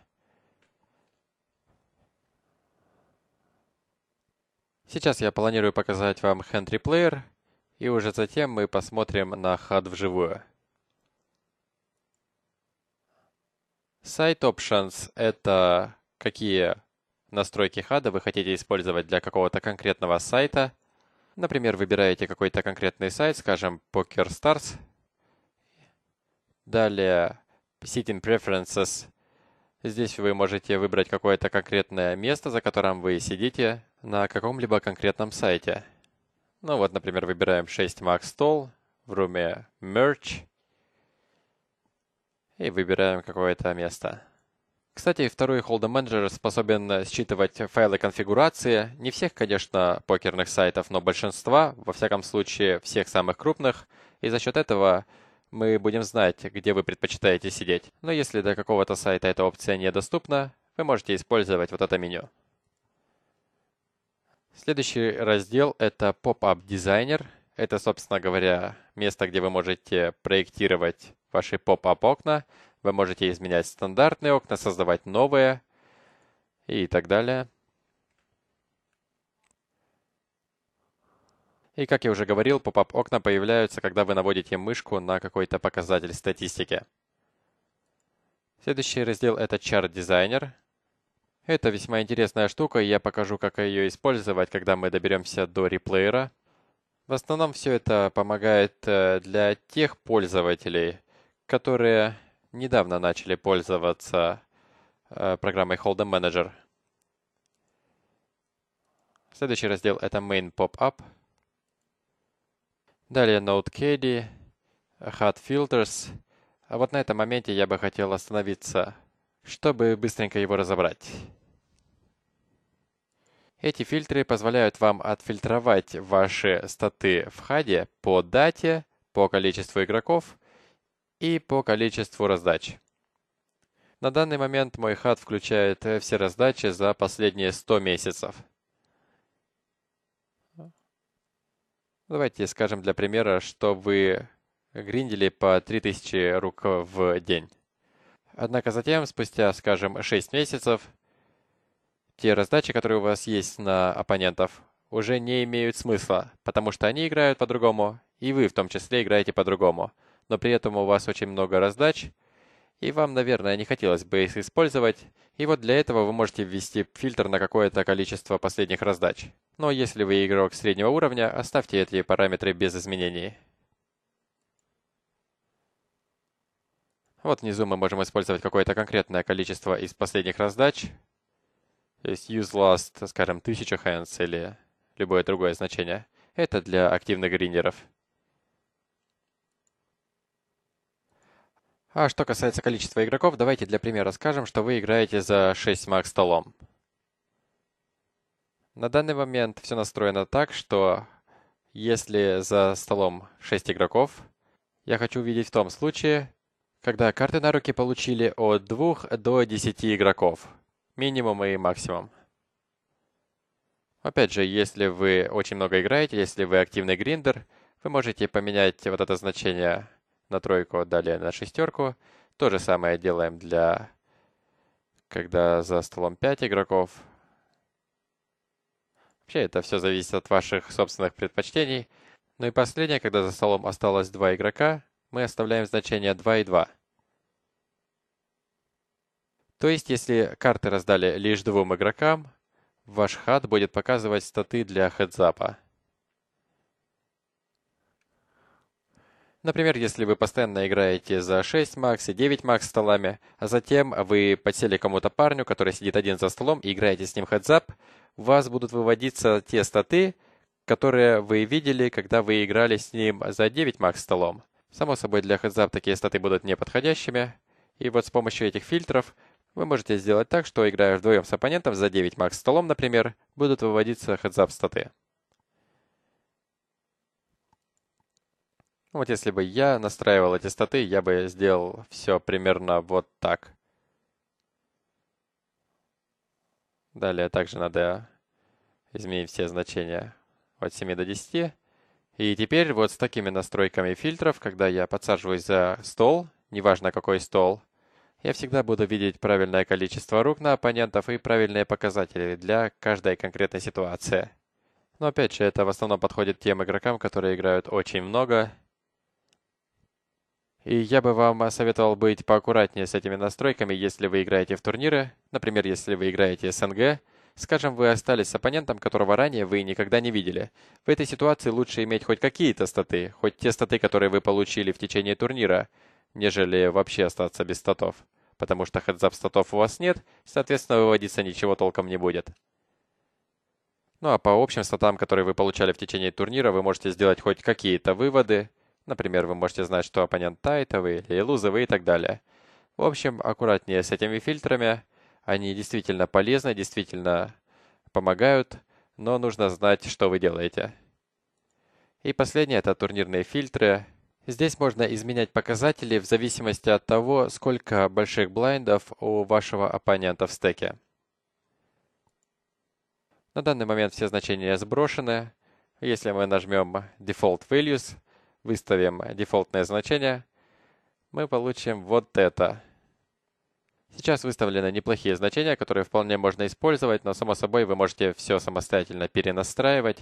Сейчас я планирую показать вам Hand Replayer, и уже затем мы посмотрим на эйч ю ди вживую. Site Options — это какие настройки эйч ю ди вы хотите использовать для какого-то конкретного сайта. Например, выбираете какой-то конкретный сайт, скажем, Poker Stars. Далее Sitting Preferences. Здесь вы можете выбрать какое-то конкретное место, за которым вы сидите на каком-либо конкретном сайте. Ну вот, например, выбираем шесть макс стол в руме Merge и выбираем какое-то место. Кстати, второй Hold'em Manager способен считывать файлы конфигурации. Не всех, конечно, покерных сайтов, но большинства, во всяком случае, всех самых крупных. И за счет этого мы будем знать, где вы предпочитаете сидеть. Но если для какого-то сайта эта опция недоступна, вы можете использовать вот это меню. Следующий раздел — это Pop-up Designer. Это, собственно говоря, место, где вы можете проектировать ваши поп-ап окна. Вы можете изменять стандартные окна, создавать новые и так далее. И, как я уже говорил, поп-ап окна появляются, когда вы наводите мышку на какой-то показатель статистики. Следующий раздел — это Chart Designer. Это весьма интересная штука, и я покажу, как ее использовать, когда мы доберемся до реплеера. В основном все это помогает для тех пользователей, которые недавно начали пользоваться программой Hold'em Manager. Следующий раздел — это Main Pop-Up. Далее NoteCaddy, эйч ю ди Filters. А вот на этом моменте я бы хотел остановиться, чтобы быстренько его разобрать. Эти фильтры позволяют вам отфильтровать ваши статы в ха ди по дате, по количеству игроков и по количеству раздач. На данный момент мой ха ди включает все раздачи за последние сто месяцев. Давайте скажем для примера, что вы гриндили по три тысячи рук в день. Однако затем, спустя, скажем, шесть месяцев, те раздачи, которые у вас есть на оппонентов, уже не имеют смысла, потому что они играют по-другому, и вы в том числе играете по-другому. Но при этом у вас очень много раздач, и вам, наверное, не хотелось бы их использовать, и вот для этого вы можете ввести фильтр на какое-то количество последних раздач. Но если вы игрок среднего уровня, оставьте эти параметры без изменений. Вот внизу мы можем использовать какое-то конкретное количество из последних раздач. То есть use last, скажем, тысяча hands или любое другое значение. Это для активных гриндеров. А что касается количества игроков, давайте для примера скажем, что вы играете за шесть маг столом. На данный момент все настроено так, что если за столом шесть игроков, я хочу увидеть в том случае, когда карты на руки получили от двух до десяти игроков. Минимум и максимум. Опять же, если вы очень много играете, если вы активный гриндер, вы можете поменять вот это значение на тройку, далее на шестерку. То же самое делаем для, когда за столом пять игроков. Вообще это все зависит от ваших собственных предпочтений. Ну и последнее, когда за столом осталось два игрока, мы оставляем значение два и два. То есть, если карты раздали лишь двум игрокам, ваш ха ди будет показывать статы для хедзапа. Например, если вы постоянно играете за шесть макс и девять макс столами, а затем вы подсели кому-то парню, который сидит один за столом, и играете с ним хедзап, у вас будут выводиться те статы, которые вы видели, когда вы играли с ним за девять макс столом. Само собой, для хедзап такие статы будут неподходящими. И вот с помощью этих фильтров вы можете сделать так, что, играя вдвоем с оппонентом за девять макс столом, например, будут выводиться хедзап статы. Вот если бы я настраивал эти статы, я бы сделал все примерно вот так. Далее также надо изменить все значения от семи до десяти. И теперь вот с такими настройками фильтров, когда я подсаживаюсь за стол, неважно какой стол, я всегда буду видеть правильное количество рук на оппонентов и правильные показатели для каждой конкретной ситуации. Но опять же, это в основном подходит тем игрокам, которые играют очень много. И я бы вам советовал быть поаккуратнее с этими настройками, если вы играете в турниры. Например, если вы играете эс эн гэ, скажем, вы остались с оппонентом, которого ранее вы никогда не видели. В этой ситуации лучше иметь хоть какие-то статы, хоть те статы, которые вы получили в течение турнира, нежели вообще остаться без статов. Потому что хедзап статов у вас нет, соответственно, выводиться ничего толком не будет. Ну а по общим статам, которые вы получали в течение турнира, вы можете сделать хоть какие-то выводы. Например, вы можете знать, что оппонент тайтовый или лузовый и так далее. В общем, аккуратнее с этими фильтрами. Они действительно полезны, действительно помогают, но нужно знать, что вы делаете. И последнее — это турнирные фильтры. Здесь можно изменять показатели в зависимости от того, сколько больших блайндов у вашего оппонента в стеке. На данный момент все значения сброшены. Если мы нажмем Default Values, выставим дефолтное значение, мы получим вот это. Сейчас выставлены неплохие значения, которые вполне можно использовать, но само собой вы можете все самостоятельно перенастраивать.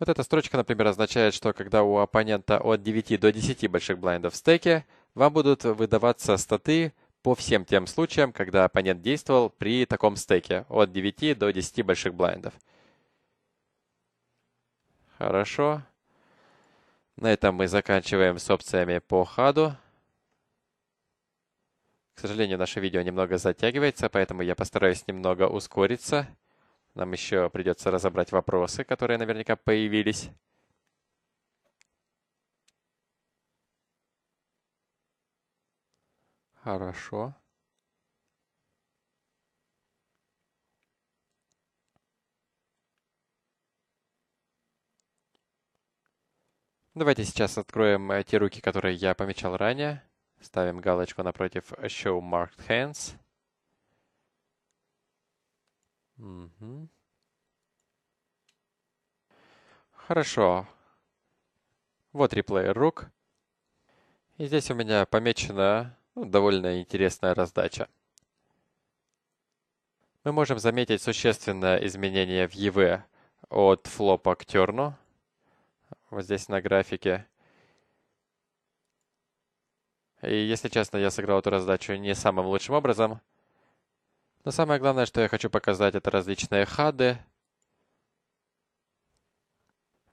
Вот эта строчка, например, означает, что когда у оппонента от девяти до десяти больших блайндов в стеке, вам будут выдаваться статы по всем тем случаям, когда оппонент действовал при таком стеке от девяти до десяти больших блайндов. Хорошо. На этом мы заканчиваем с опциями по ха ди. К сожалению, наше видео немного затягивается, поэтому я постараюсь немного ускориться. Нам еще придется разобрать вопросы, которые наверняка появились. Хорошо. Давайте сейчас откроем те руки, которые я помечал ранее. Ставим галочку напротив Show Marked Hands. Угу. Хорошо. Вот реплей рук. И здесь у меня помечена ну, довольно интересная раздача. Мы можем заметить существенное изменение в ЕВ от флопа к терну. Вот здесь на графике. И, если честно, я сыграл эту раздачу не самым лучшим образом. Но самое главное, что я хочу показать, это различные хады.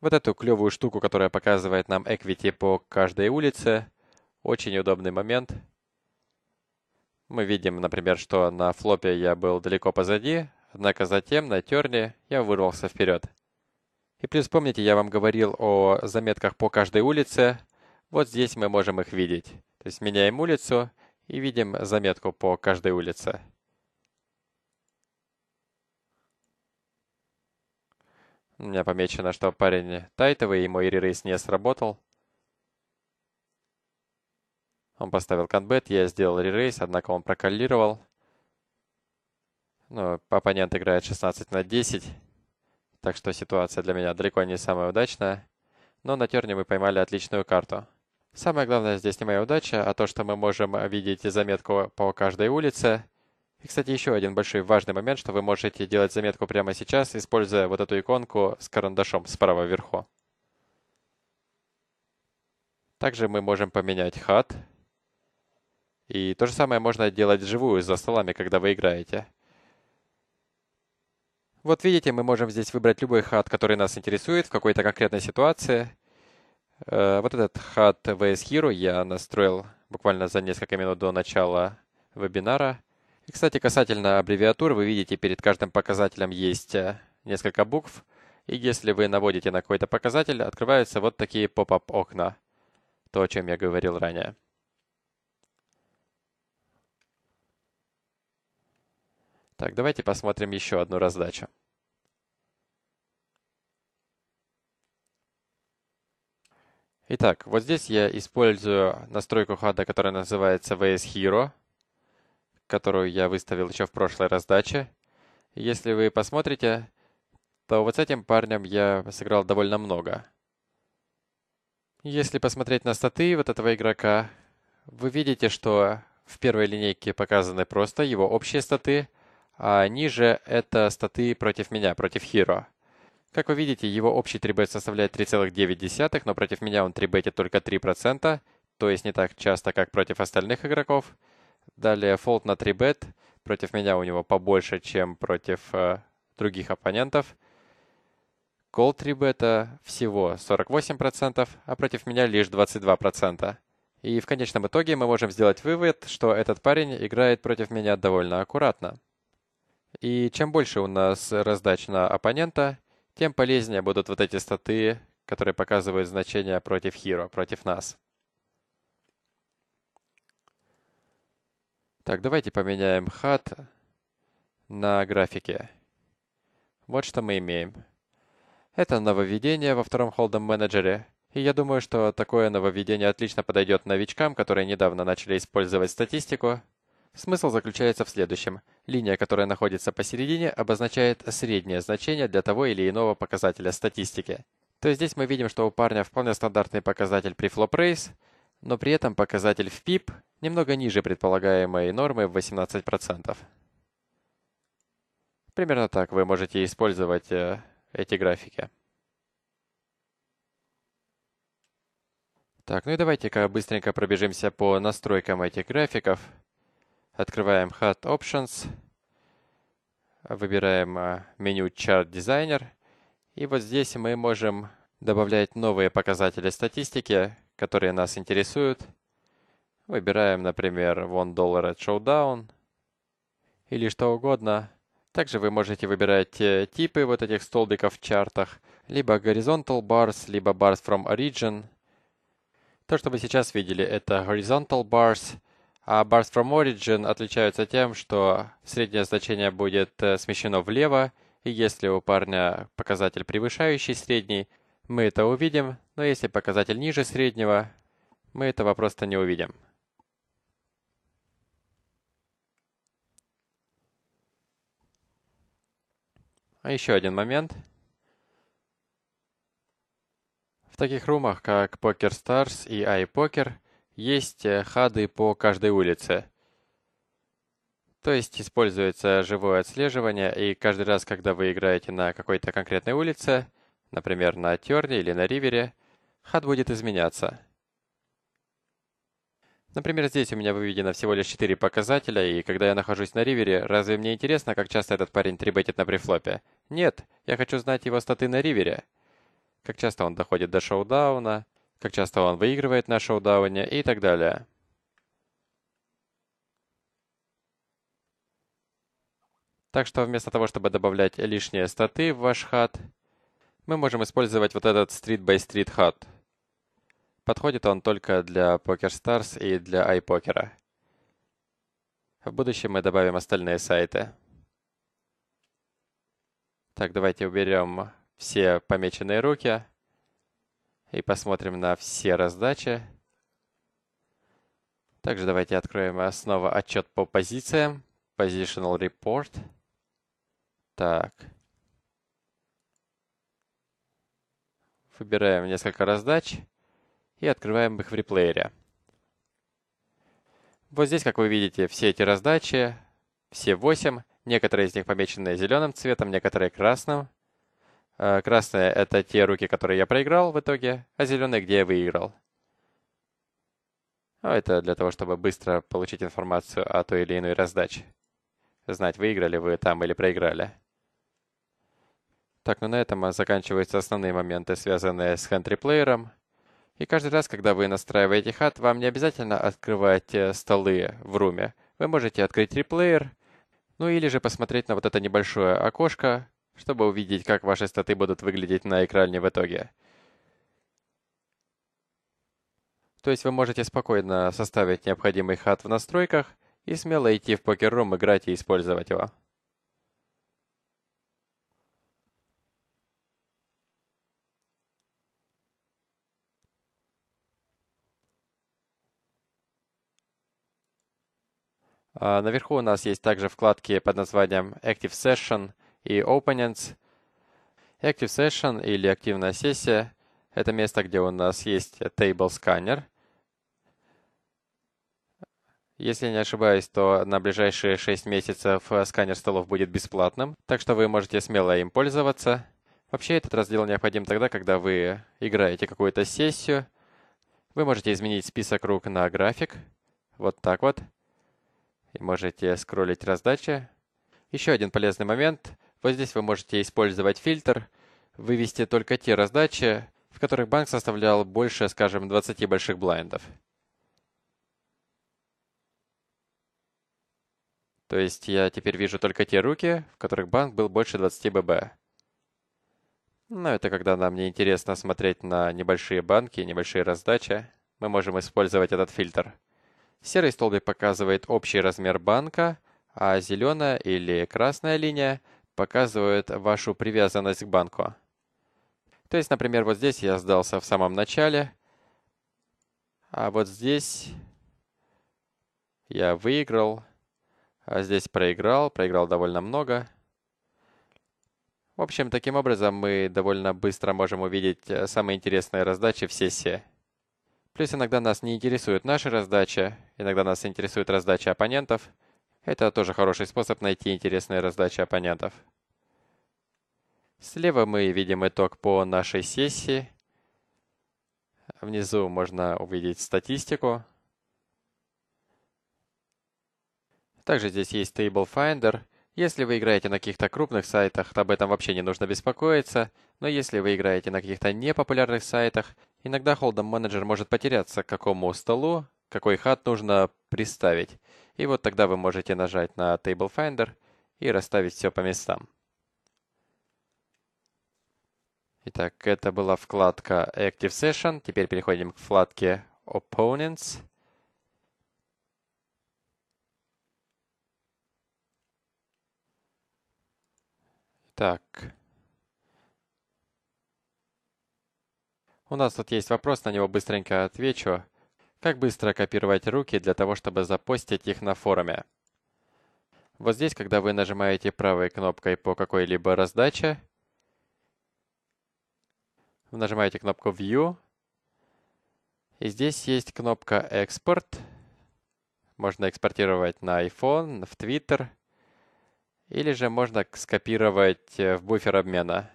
Вот эту клевую штуку, которая показывает нам эквити по каждой улице. Очень удобный момент. Мы видим, например, что на флопе я был далеко позади, однако затем на терне я вырвался вперед. И плюс, помните, я вам говорил о заметках по каждой улице. Вот здесь мы можем их видеть. То есть меняем улицу и видим заметку по каждой улице. У меня помечено, что парень тайтовый, и мой ререйс не сработал. Он поставил конбет, я сделал ререйс, однако он проколлировал. Ну, оппонент играет шестнадцать на десять. Так что ситуация для меня далеко не самая удачная. Но на терне мы поймали отличную карту. Самое главное здесь не моя удача, а то, что мы можем видеть заметку по каждой улице. И, кстати, еще один большой важный момент, что вы можете делать заметку прямо сейчас, используя вот эту иконку с карандашом справа вверху. Также мы можем поменять эйч ю ди. И то же самое можно делать вживую за столами, когда вы играете. Вот видите, мы можем здесь выбрать любой эйч ю ди, который нас интересует в какой-то конкретной ситуации. Э, вот этот эйч ю ди ви эс Hero я настроил буквально за несколько минут до начала вебинара. И, кстати, касательно аббревиатур, вы видите, перед каждым показателем есть несколько букв. И если вы наводите на какой-то показатель, открываются вот такие поп-ап окна. То, о чем я говорил ранее. Так, давайте посмотрим еще одну раздачу. Итак, вот здесь я использую настройку эйч ю ди, которая называется ви эс Hero, которую я выставил еще в прошлой раздаче. Если вы посмотрите, то вот с этим парнем я сыграл довольно много. Если посмотреть на статы вот этого игрока, вы видите, что в первой линейке показаны просто его общие статы, а ниже это статы против меня, против Hero. Как вы видите, его общий три бет составляет три целых девять десятых, но против меня он три бетит только три процента, то есть не так часто, как против остальных игроков. Далее фолд на три бет. Против меня у него побольше, чем против э, других оппонентов. Колл три бета всего сорок восемь процентов, а против меня лишь двадцать два процента. И в конечном итоге мы можем сделать вывод, что этот парень играет против меня довольно аккуратно. И чем больше у нас раздач на оппонента, тем полезнее будут вот эти статы, которые показывают значения против Hero, против нас. Так, давайте поменяем эйч ю ди на графике. Вот что мы имеем. Это нововведение во втором Hold'em Manager. И я думаю, что такое нововведение отлично подойдет новичкам, которые недавно начали использовать статистику. Смысл заключается в следующем. Линия, которая находится посередине, обозначает среднее значение для того или иного показателя статистики. То есть здесь мы видим, что у парня вполне стандартный показатель при флоп-рейс, но при этом показатель в пип немного ниже предполагаемой нормы в восемнадцать процентов. Примерно так вы можете использовать эти графики. Так, ну и давайте-ка быстренько пробежимся по настройкам этих графиков. Открываем эйч ю ди Options, выбираем меню Chart Designer, и вот здесь мы можем добавлять новые показатели статистики, которые нас интересуют. Выбираем, например, один доллар от шоудаун или что угодно. Также вы можете выбирать типы вот этих столбиков в чартах, либо horizontal bars, либо bars from origin. То, что вы сейчас видели, это horizontal bars, а bars from origin отличаются тем, что среднее значение будет смещено влево, и если у парня показатель превышающий средний, мы это увидим, но если показатель ниже среднего, мы этого просто не увидим. А еще один момент. В таких румах, как Poker Stars и iPoker, есть хады по каждой улице. То есть используется живое отслеживание, и каждый раз, когда вы играете на какой-то конкретной улице, например, на терне или на ривере, хад будет изменяться. Например, здесь у меня выведено всего лишь четыре показателя, и когда я нахожусь на ривере, разве мне интересно, как часто этот парень трибетит на префлопе? Нет, я хочу знать его статы на ривере. Как часто он доходит до шоудауна, как часто он выигрывает на шоудауне и так далее. Так что вместо того, чтобы добавлять лишние статы в ваш хад, мы можем использовать вот этот Street by Street хад. Подходит он только для PokerStars и для iPoker. В будущем мы добавим остальные сайты. Так, давайте уберем все помеченные руки и посмотрим на все раздачи. Также давайте откроем снова отчет по позициям. Positional Report. Так. Выбираем несколько раздач и открываем их в реплеере. Вот здесь, как вы видите, все эти раздачи, все восемь, некоторые из них помечены зеленым цветом, некоторые красным. Красные — это те руки, которые я проиграл в итоге, а зеленые — где я выиграл. Это для того, чтобы быстро получить информацию о той или иной раздаче. Знать, выиграли вы там или проиграли. Так, ну на этом заканчиваются основные моменты, связанные с хенд-реплеером. И каждый раз, когда вы настраиваете хад, вам не обязательно открывать столы в руме. Вы можете открыть реплеер, ну или же посмотреть на вот это небольшое окошко, чтобы увидеть, как ваши статы будут выглядеть на экране в итоге. То есть вы можете спокойно составить необходимый хад в настройках и смело идти в покер-рум, играть и использовать его. Наверху у нас есть также вкладки под названием Active Session и Opponents. Active Session или активная сессия — это место, где у нас есть Table Scanner. Если я не ошибаюсь, то на ближайшие шесть месяцев сканер столов будет бесплатным, так что вы можете смело им пользоваться. Вообще, этот раздел необходим тогда, когда вы играете какую-то сессию. Вы можете изменить список рук на график. Вот так вот. И можете скроллить раздачи. Еще один полезный момент. Вот здесь вы можете использовать фильтр, вывести только те раздачи, в которых банк составлял больше, скажем, двадцати больших блайндов. То есть я теперь вижу только те руки, в которых банк был больше двадцати бэ бэ. Но это когда нам неинтересно смотреть на небольшие банки, небольшие раздачи, мы можем использовать этот фильтр. Серый столбик показывает общий размер банка, а зеленая или красная линия показывает вашу привязанность к банку. То есть, например, вот здесь я сдался в самом начале, а вот здесь я выиграл, а здесь проиграл, проиграл довольно много. В общем, таким образом мы довольно быстро можем увидеть самые интересные раздачи в сессии. Плюс иногда нас не интересуют наши раздачи, иногда нас интересует раздача оппонентов. Это тоже хороший способ найти интересные раздачи оппонентов. Слева мы видим итог по нашей сессии. Внизу можно увидеть статистику. Также здесь есть Table Finder. Если вы играете на каких-то крупных сайтах, об этом вообще не нужно беспокоиться. Но если вы играете на каких-то непопулярных сайтах, иногда Hold'em Manager может потеряться к какому столу какой эйч ю ди нужно приставить. И вот тогда вы можете нажать на Table Finder и расставить все по местам. Итак, это была вкладка Active Session. Теперь переходим к вкладке Opponents. Так. У нас тут есть вопрос, на него быстренько отвечу. Как быстро копировать руки для того, чтобы запостить их на форуме? Вот здесь, когда вы нажимаете правой кнопкой по какой-либо раздаче, нажимаете кнопку View, и здесь есть кнопка Экспорт. Можно экспортировать на iPhone, в Twitter, или же можно скопировать в буфер обмена.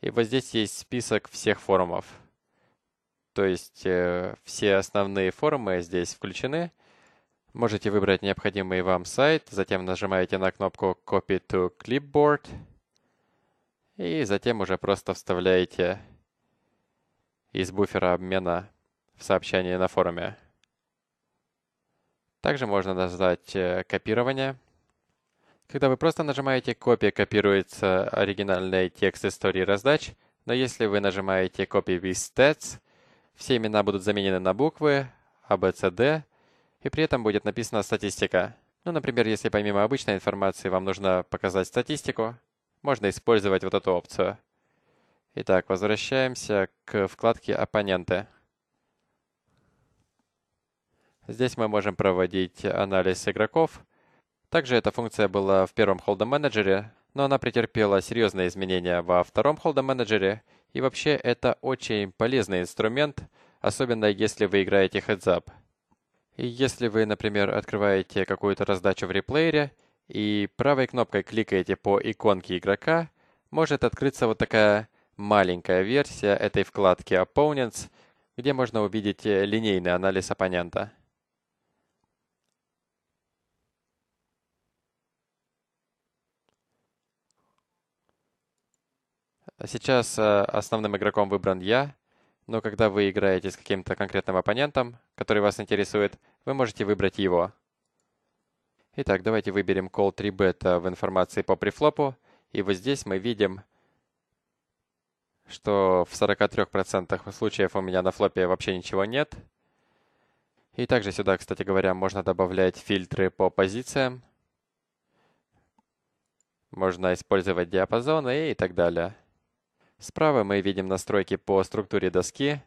И вот здесь есть список всех форумов. То есть э, все основные форумы здесь включены. Можете выбрать необходимый вам сайт, затем нажимаете на кнопку Copy to Clipboard. И затем уже просто вставляете из буфера обмена в сообщение на форуме. Также можно нажать «Копирование». Когда вы просто нажимаете «Копия», копируется оригинальный текст истории раздач, но если вы нажимаете «Copy with Stats», все имена будут заменены на буквы A, B, C, D, и при этом будет написана статистика. Ну, например, если помимо обычной информации вам нужно показать статистику, можно использовать вот эту опцию. Итак, возвращаемся к вкладке «Оппоненты». Здесь мы можем проводить анализ игроков. Также эта функция была в первом Hold'em Manager, но она претерпела серьезные изменения во втором Hold'em Manager, и вообще это очень полезный инструмент, особенно если вы играете heads-up. И если вы, например, открываете какую-то раздачу в реплеере и правой кнопкой кликаете по иконке игрока, может открыться вот такая маленькая версия этой вкладки Opponents, где можно увидеть линейный анализ оппонента. Сейчас основным игроком выбран я, но когда вы играете с каким-то конкретным оппонентом, который вас интересует, вы можете выбрать его. Итак, давайте выберем Call три бет в информации по префлопу, и вот здесь мы видим, что в сорока трёх процентах случаев у меня на флопе вообще ничего нет. И также сюда, кстати говоря, можно добавлять фильтры по позициям, можно использовать диапазоны и так далее. Справа мы видим настройки по структуре доски,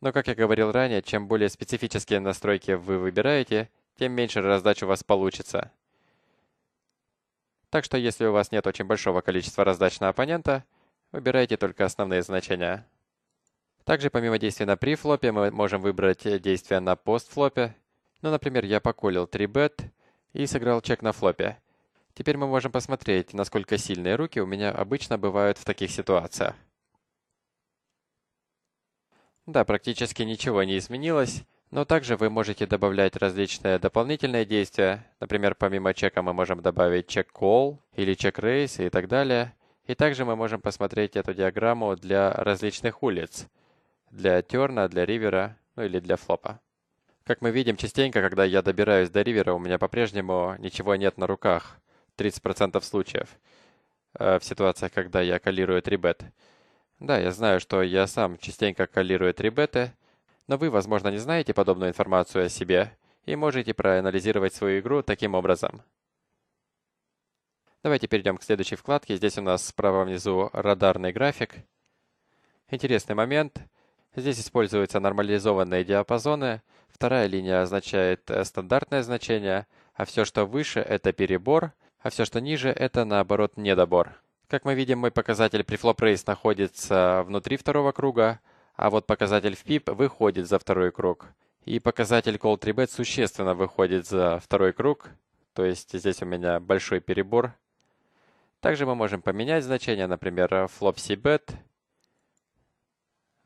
но, как я говорил ранее, чем более специфические настройки вы выбираете, тем меньше раздач у вас получится. Так что, если у вас нет очень большого количества раздач на оппонента, выбирайте только основные значения. Также, помимо действий на префлопе, мы можем выбрать действия на постфлопе. Ну, например, я поколил три бет и сыграл чек на флопе. Теперь мы можем посмотреть, насколько сильные руки у меня обычно бывают в таких ситуациях. Да, практически ничего не изменилось, но также вы можете добавлять различные дополнительные действия. Например, помимо чека мы можем добавить чек-колл или чек-рейс и так далее. И также мы можем посмотреть эту диаграмму для различных улиц. Для терна, для ривера, ну или для флопа. Как мы видим, частенько, когда я добираюсь до ривера, у меня по-прежнему ничего нет на руках. тридцать процентов случаев э, в ситуациях, когда я коллирую три бет. Да, я знаю, что я сам частенько коллирую три беты, но вы, возможно, не знаете подобную информацию о себе и можете проанализировать свою игру таким образом. Давайте перейдем к следующей вкладке. Здесь у нас справа внизу радарный график. Интересный момент. Здесь используются нормализованные диапазоны. Вторая линия означает стандартное значение, а все, что выше, это перебор. А все, что ниже, это, наоборот, недобор. Как мы видим, мой показатель при флоп-рейс находится внутри второго круга, а вот показатель в пип выходит за второй круг. И показатель Call три бет существенно выходит за второй круг, то есть здесь у меня большой перебор. Также мы можем поменять значение, например, флоп си бет.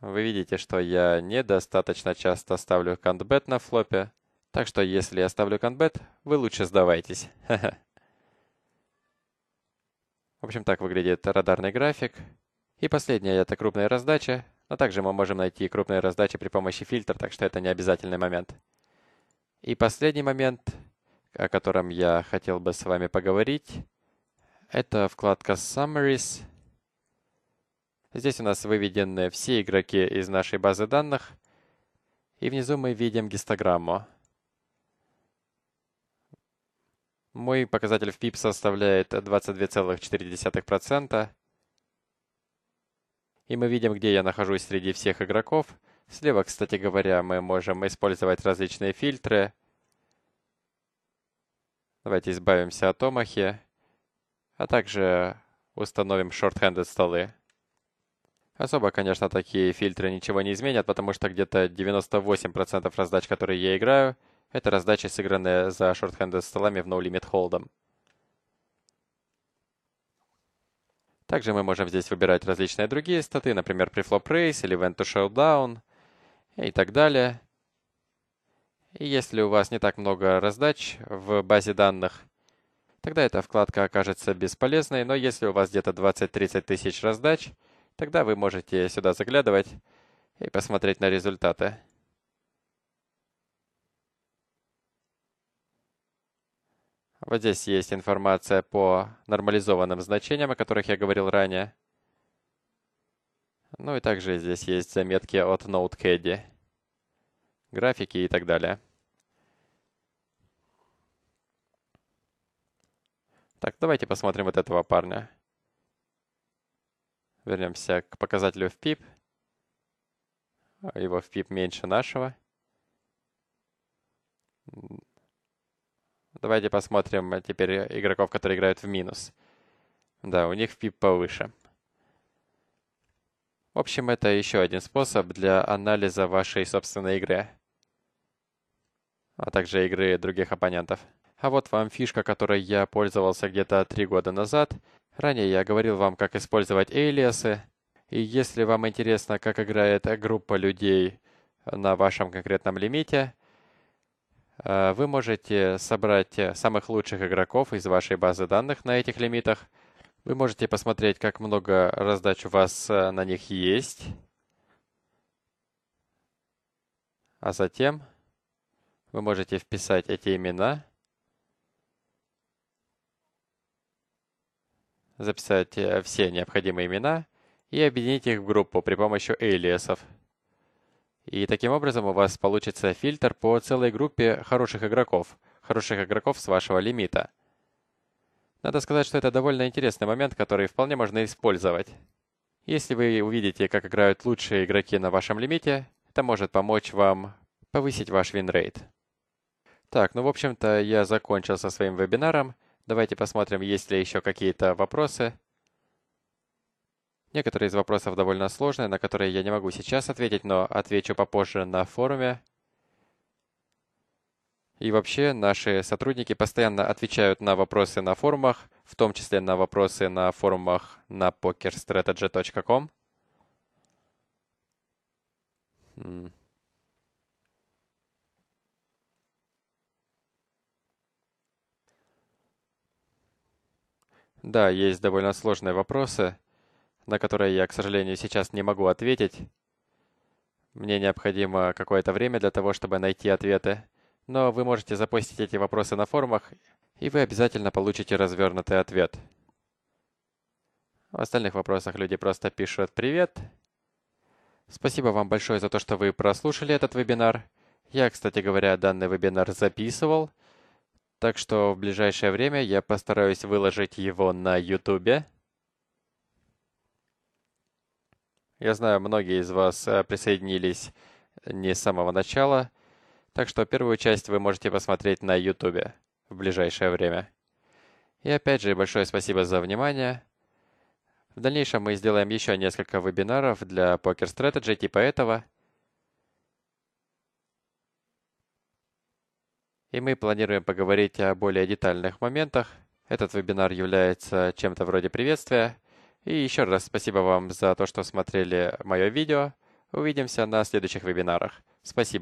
Вы видите, что я недостаточно часто ставлю кантбет на флопе, так что если я ставлю кантбет, вы лучше сдавайтесь. В общем, так выглядит радарный график. И последняя — это крупная раздача. Но также мы можем найти крупные раздачи при помощи фильтра, так что это не обязательный момент. И последний момент, о котором я хотел бы с вами поговорить, это вкладка Summaries. Здесь у нас выведены все игроки из нашей базы данных. И внизу мы видим гистограмму. Мой показатель в пип составляет двадцать две целых четыре десятых процента. И мы видим, где я нахожусь среди всех игроков. Слева, кстати говоря, мы можем использовать различные фильтры. Давайте избавимся от омахи. А также установим short-handed столы. Особо, конечно, такие фильтры ничего не изменят, потому что где-то девяносто восемь процентов раздач, которые я играю, это раздачи, сыгранные за шортхендед столами в No-Limit Hold'em. Также мы можем здесь выбирать различные другие статы, например, Preflop Race или Went to Showdown и так далее. И если у вас не так много раздач в базе данных, тогда эта вкладка окажется бесполезной, но если у вас где-то двадцать-тридцать тысяч раздач, тогда вы можете сюда заглядывать и посмотреть на результаты. Вот здесь есть информация по нормализованным значениям, о которых я говорил ранее. Ну и также здесь есть заметки от NoteCaddy, графики и так далее. Так, давайте посмотрим вот этого парня. Вернемся к показателю в пип. Его в пип меньше нашего. Давайте посмотрим теперь игроков, которые играют в минус. Да, у них в пип повыше. В общем, это еще один способ для анализа вашей собственной игры, а также игры других оппонентов. А вот вам фишка, которой я пользовался где-то три года назад. Ранее я говорил вам, как использовать эйлиасы. И если вам интересно, как играет группа людей на вашем конкретном лимите, вы можете собрать самых лучших игроков из вашей базы данных на этих лимитах. Вы можете посмотреть, как много раздач у вас на них есть. А затем вы можете вписать эти имена, записать все необходимые имена и объединить их в группу при помощи эйлиасов. И таким образом у вас получится фильтр по целой группе хороших игроков, хороших игроков с вашего лимита. Надо сказать, что это довольно интересный момент, который вполне можно использовать. Если вы увидите, как играют лучшие игроки на вашем лимите, это может помочь вам повысить ваш винрейт. Так, ну в общем-то я закончил со своим вебинаром. Давайте посмотрим, есть ли еще какие-то вопросы. Некоторые из вопросов довольно сложные, на которые я не могу сейчас ответить, но отвечу попозже на форуме. И вообще, наши сотрудники постоянно отвечают на вопросы на форумах, в том числе на вопросы на форумах на покер стратеджи точка ком. Да, есть довольно сложные вопросы, на которые я, к сожалению, сейчас не могу ответить. Мне необходимо какое-то время для того, чтобы найти ответы. Но вы можете запостить эти вопросы на форумах, и вы обязательно получите развернутый ответ. В остальных вопросах люди просто пишут «Привет». Спасибо вам большое за то, что вы прослушали этот вебинар. Я, кстати говоря, данный вебинар записывал. Так что в ближайшее время я постараюсь выложить его на ютубе. Я знаю, многие из вас присоединились не с самого начала, так что первую часть вы можете посмотреть на ютубе в ближайшее время. И опять же, большое спасибо за внимание. В дальнейшем мы сделаем еще несколько вебинаров для покер стратеджи типа этого. И мы планируем поговорить о более детальных моментах. Этот вебинар является чем-то вроде приветствия. И еще раз спасибо вам за то, что смотрели мое видео. Увидимся на следующих вебинарах. Спасибо.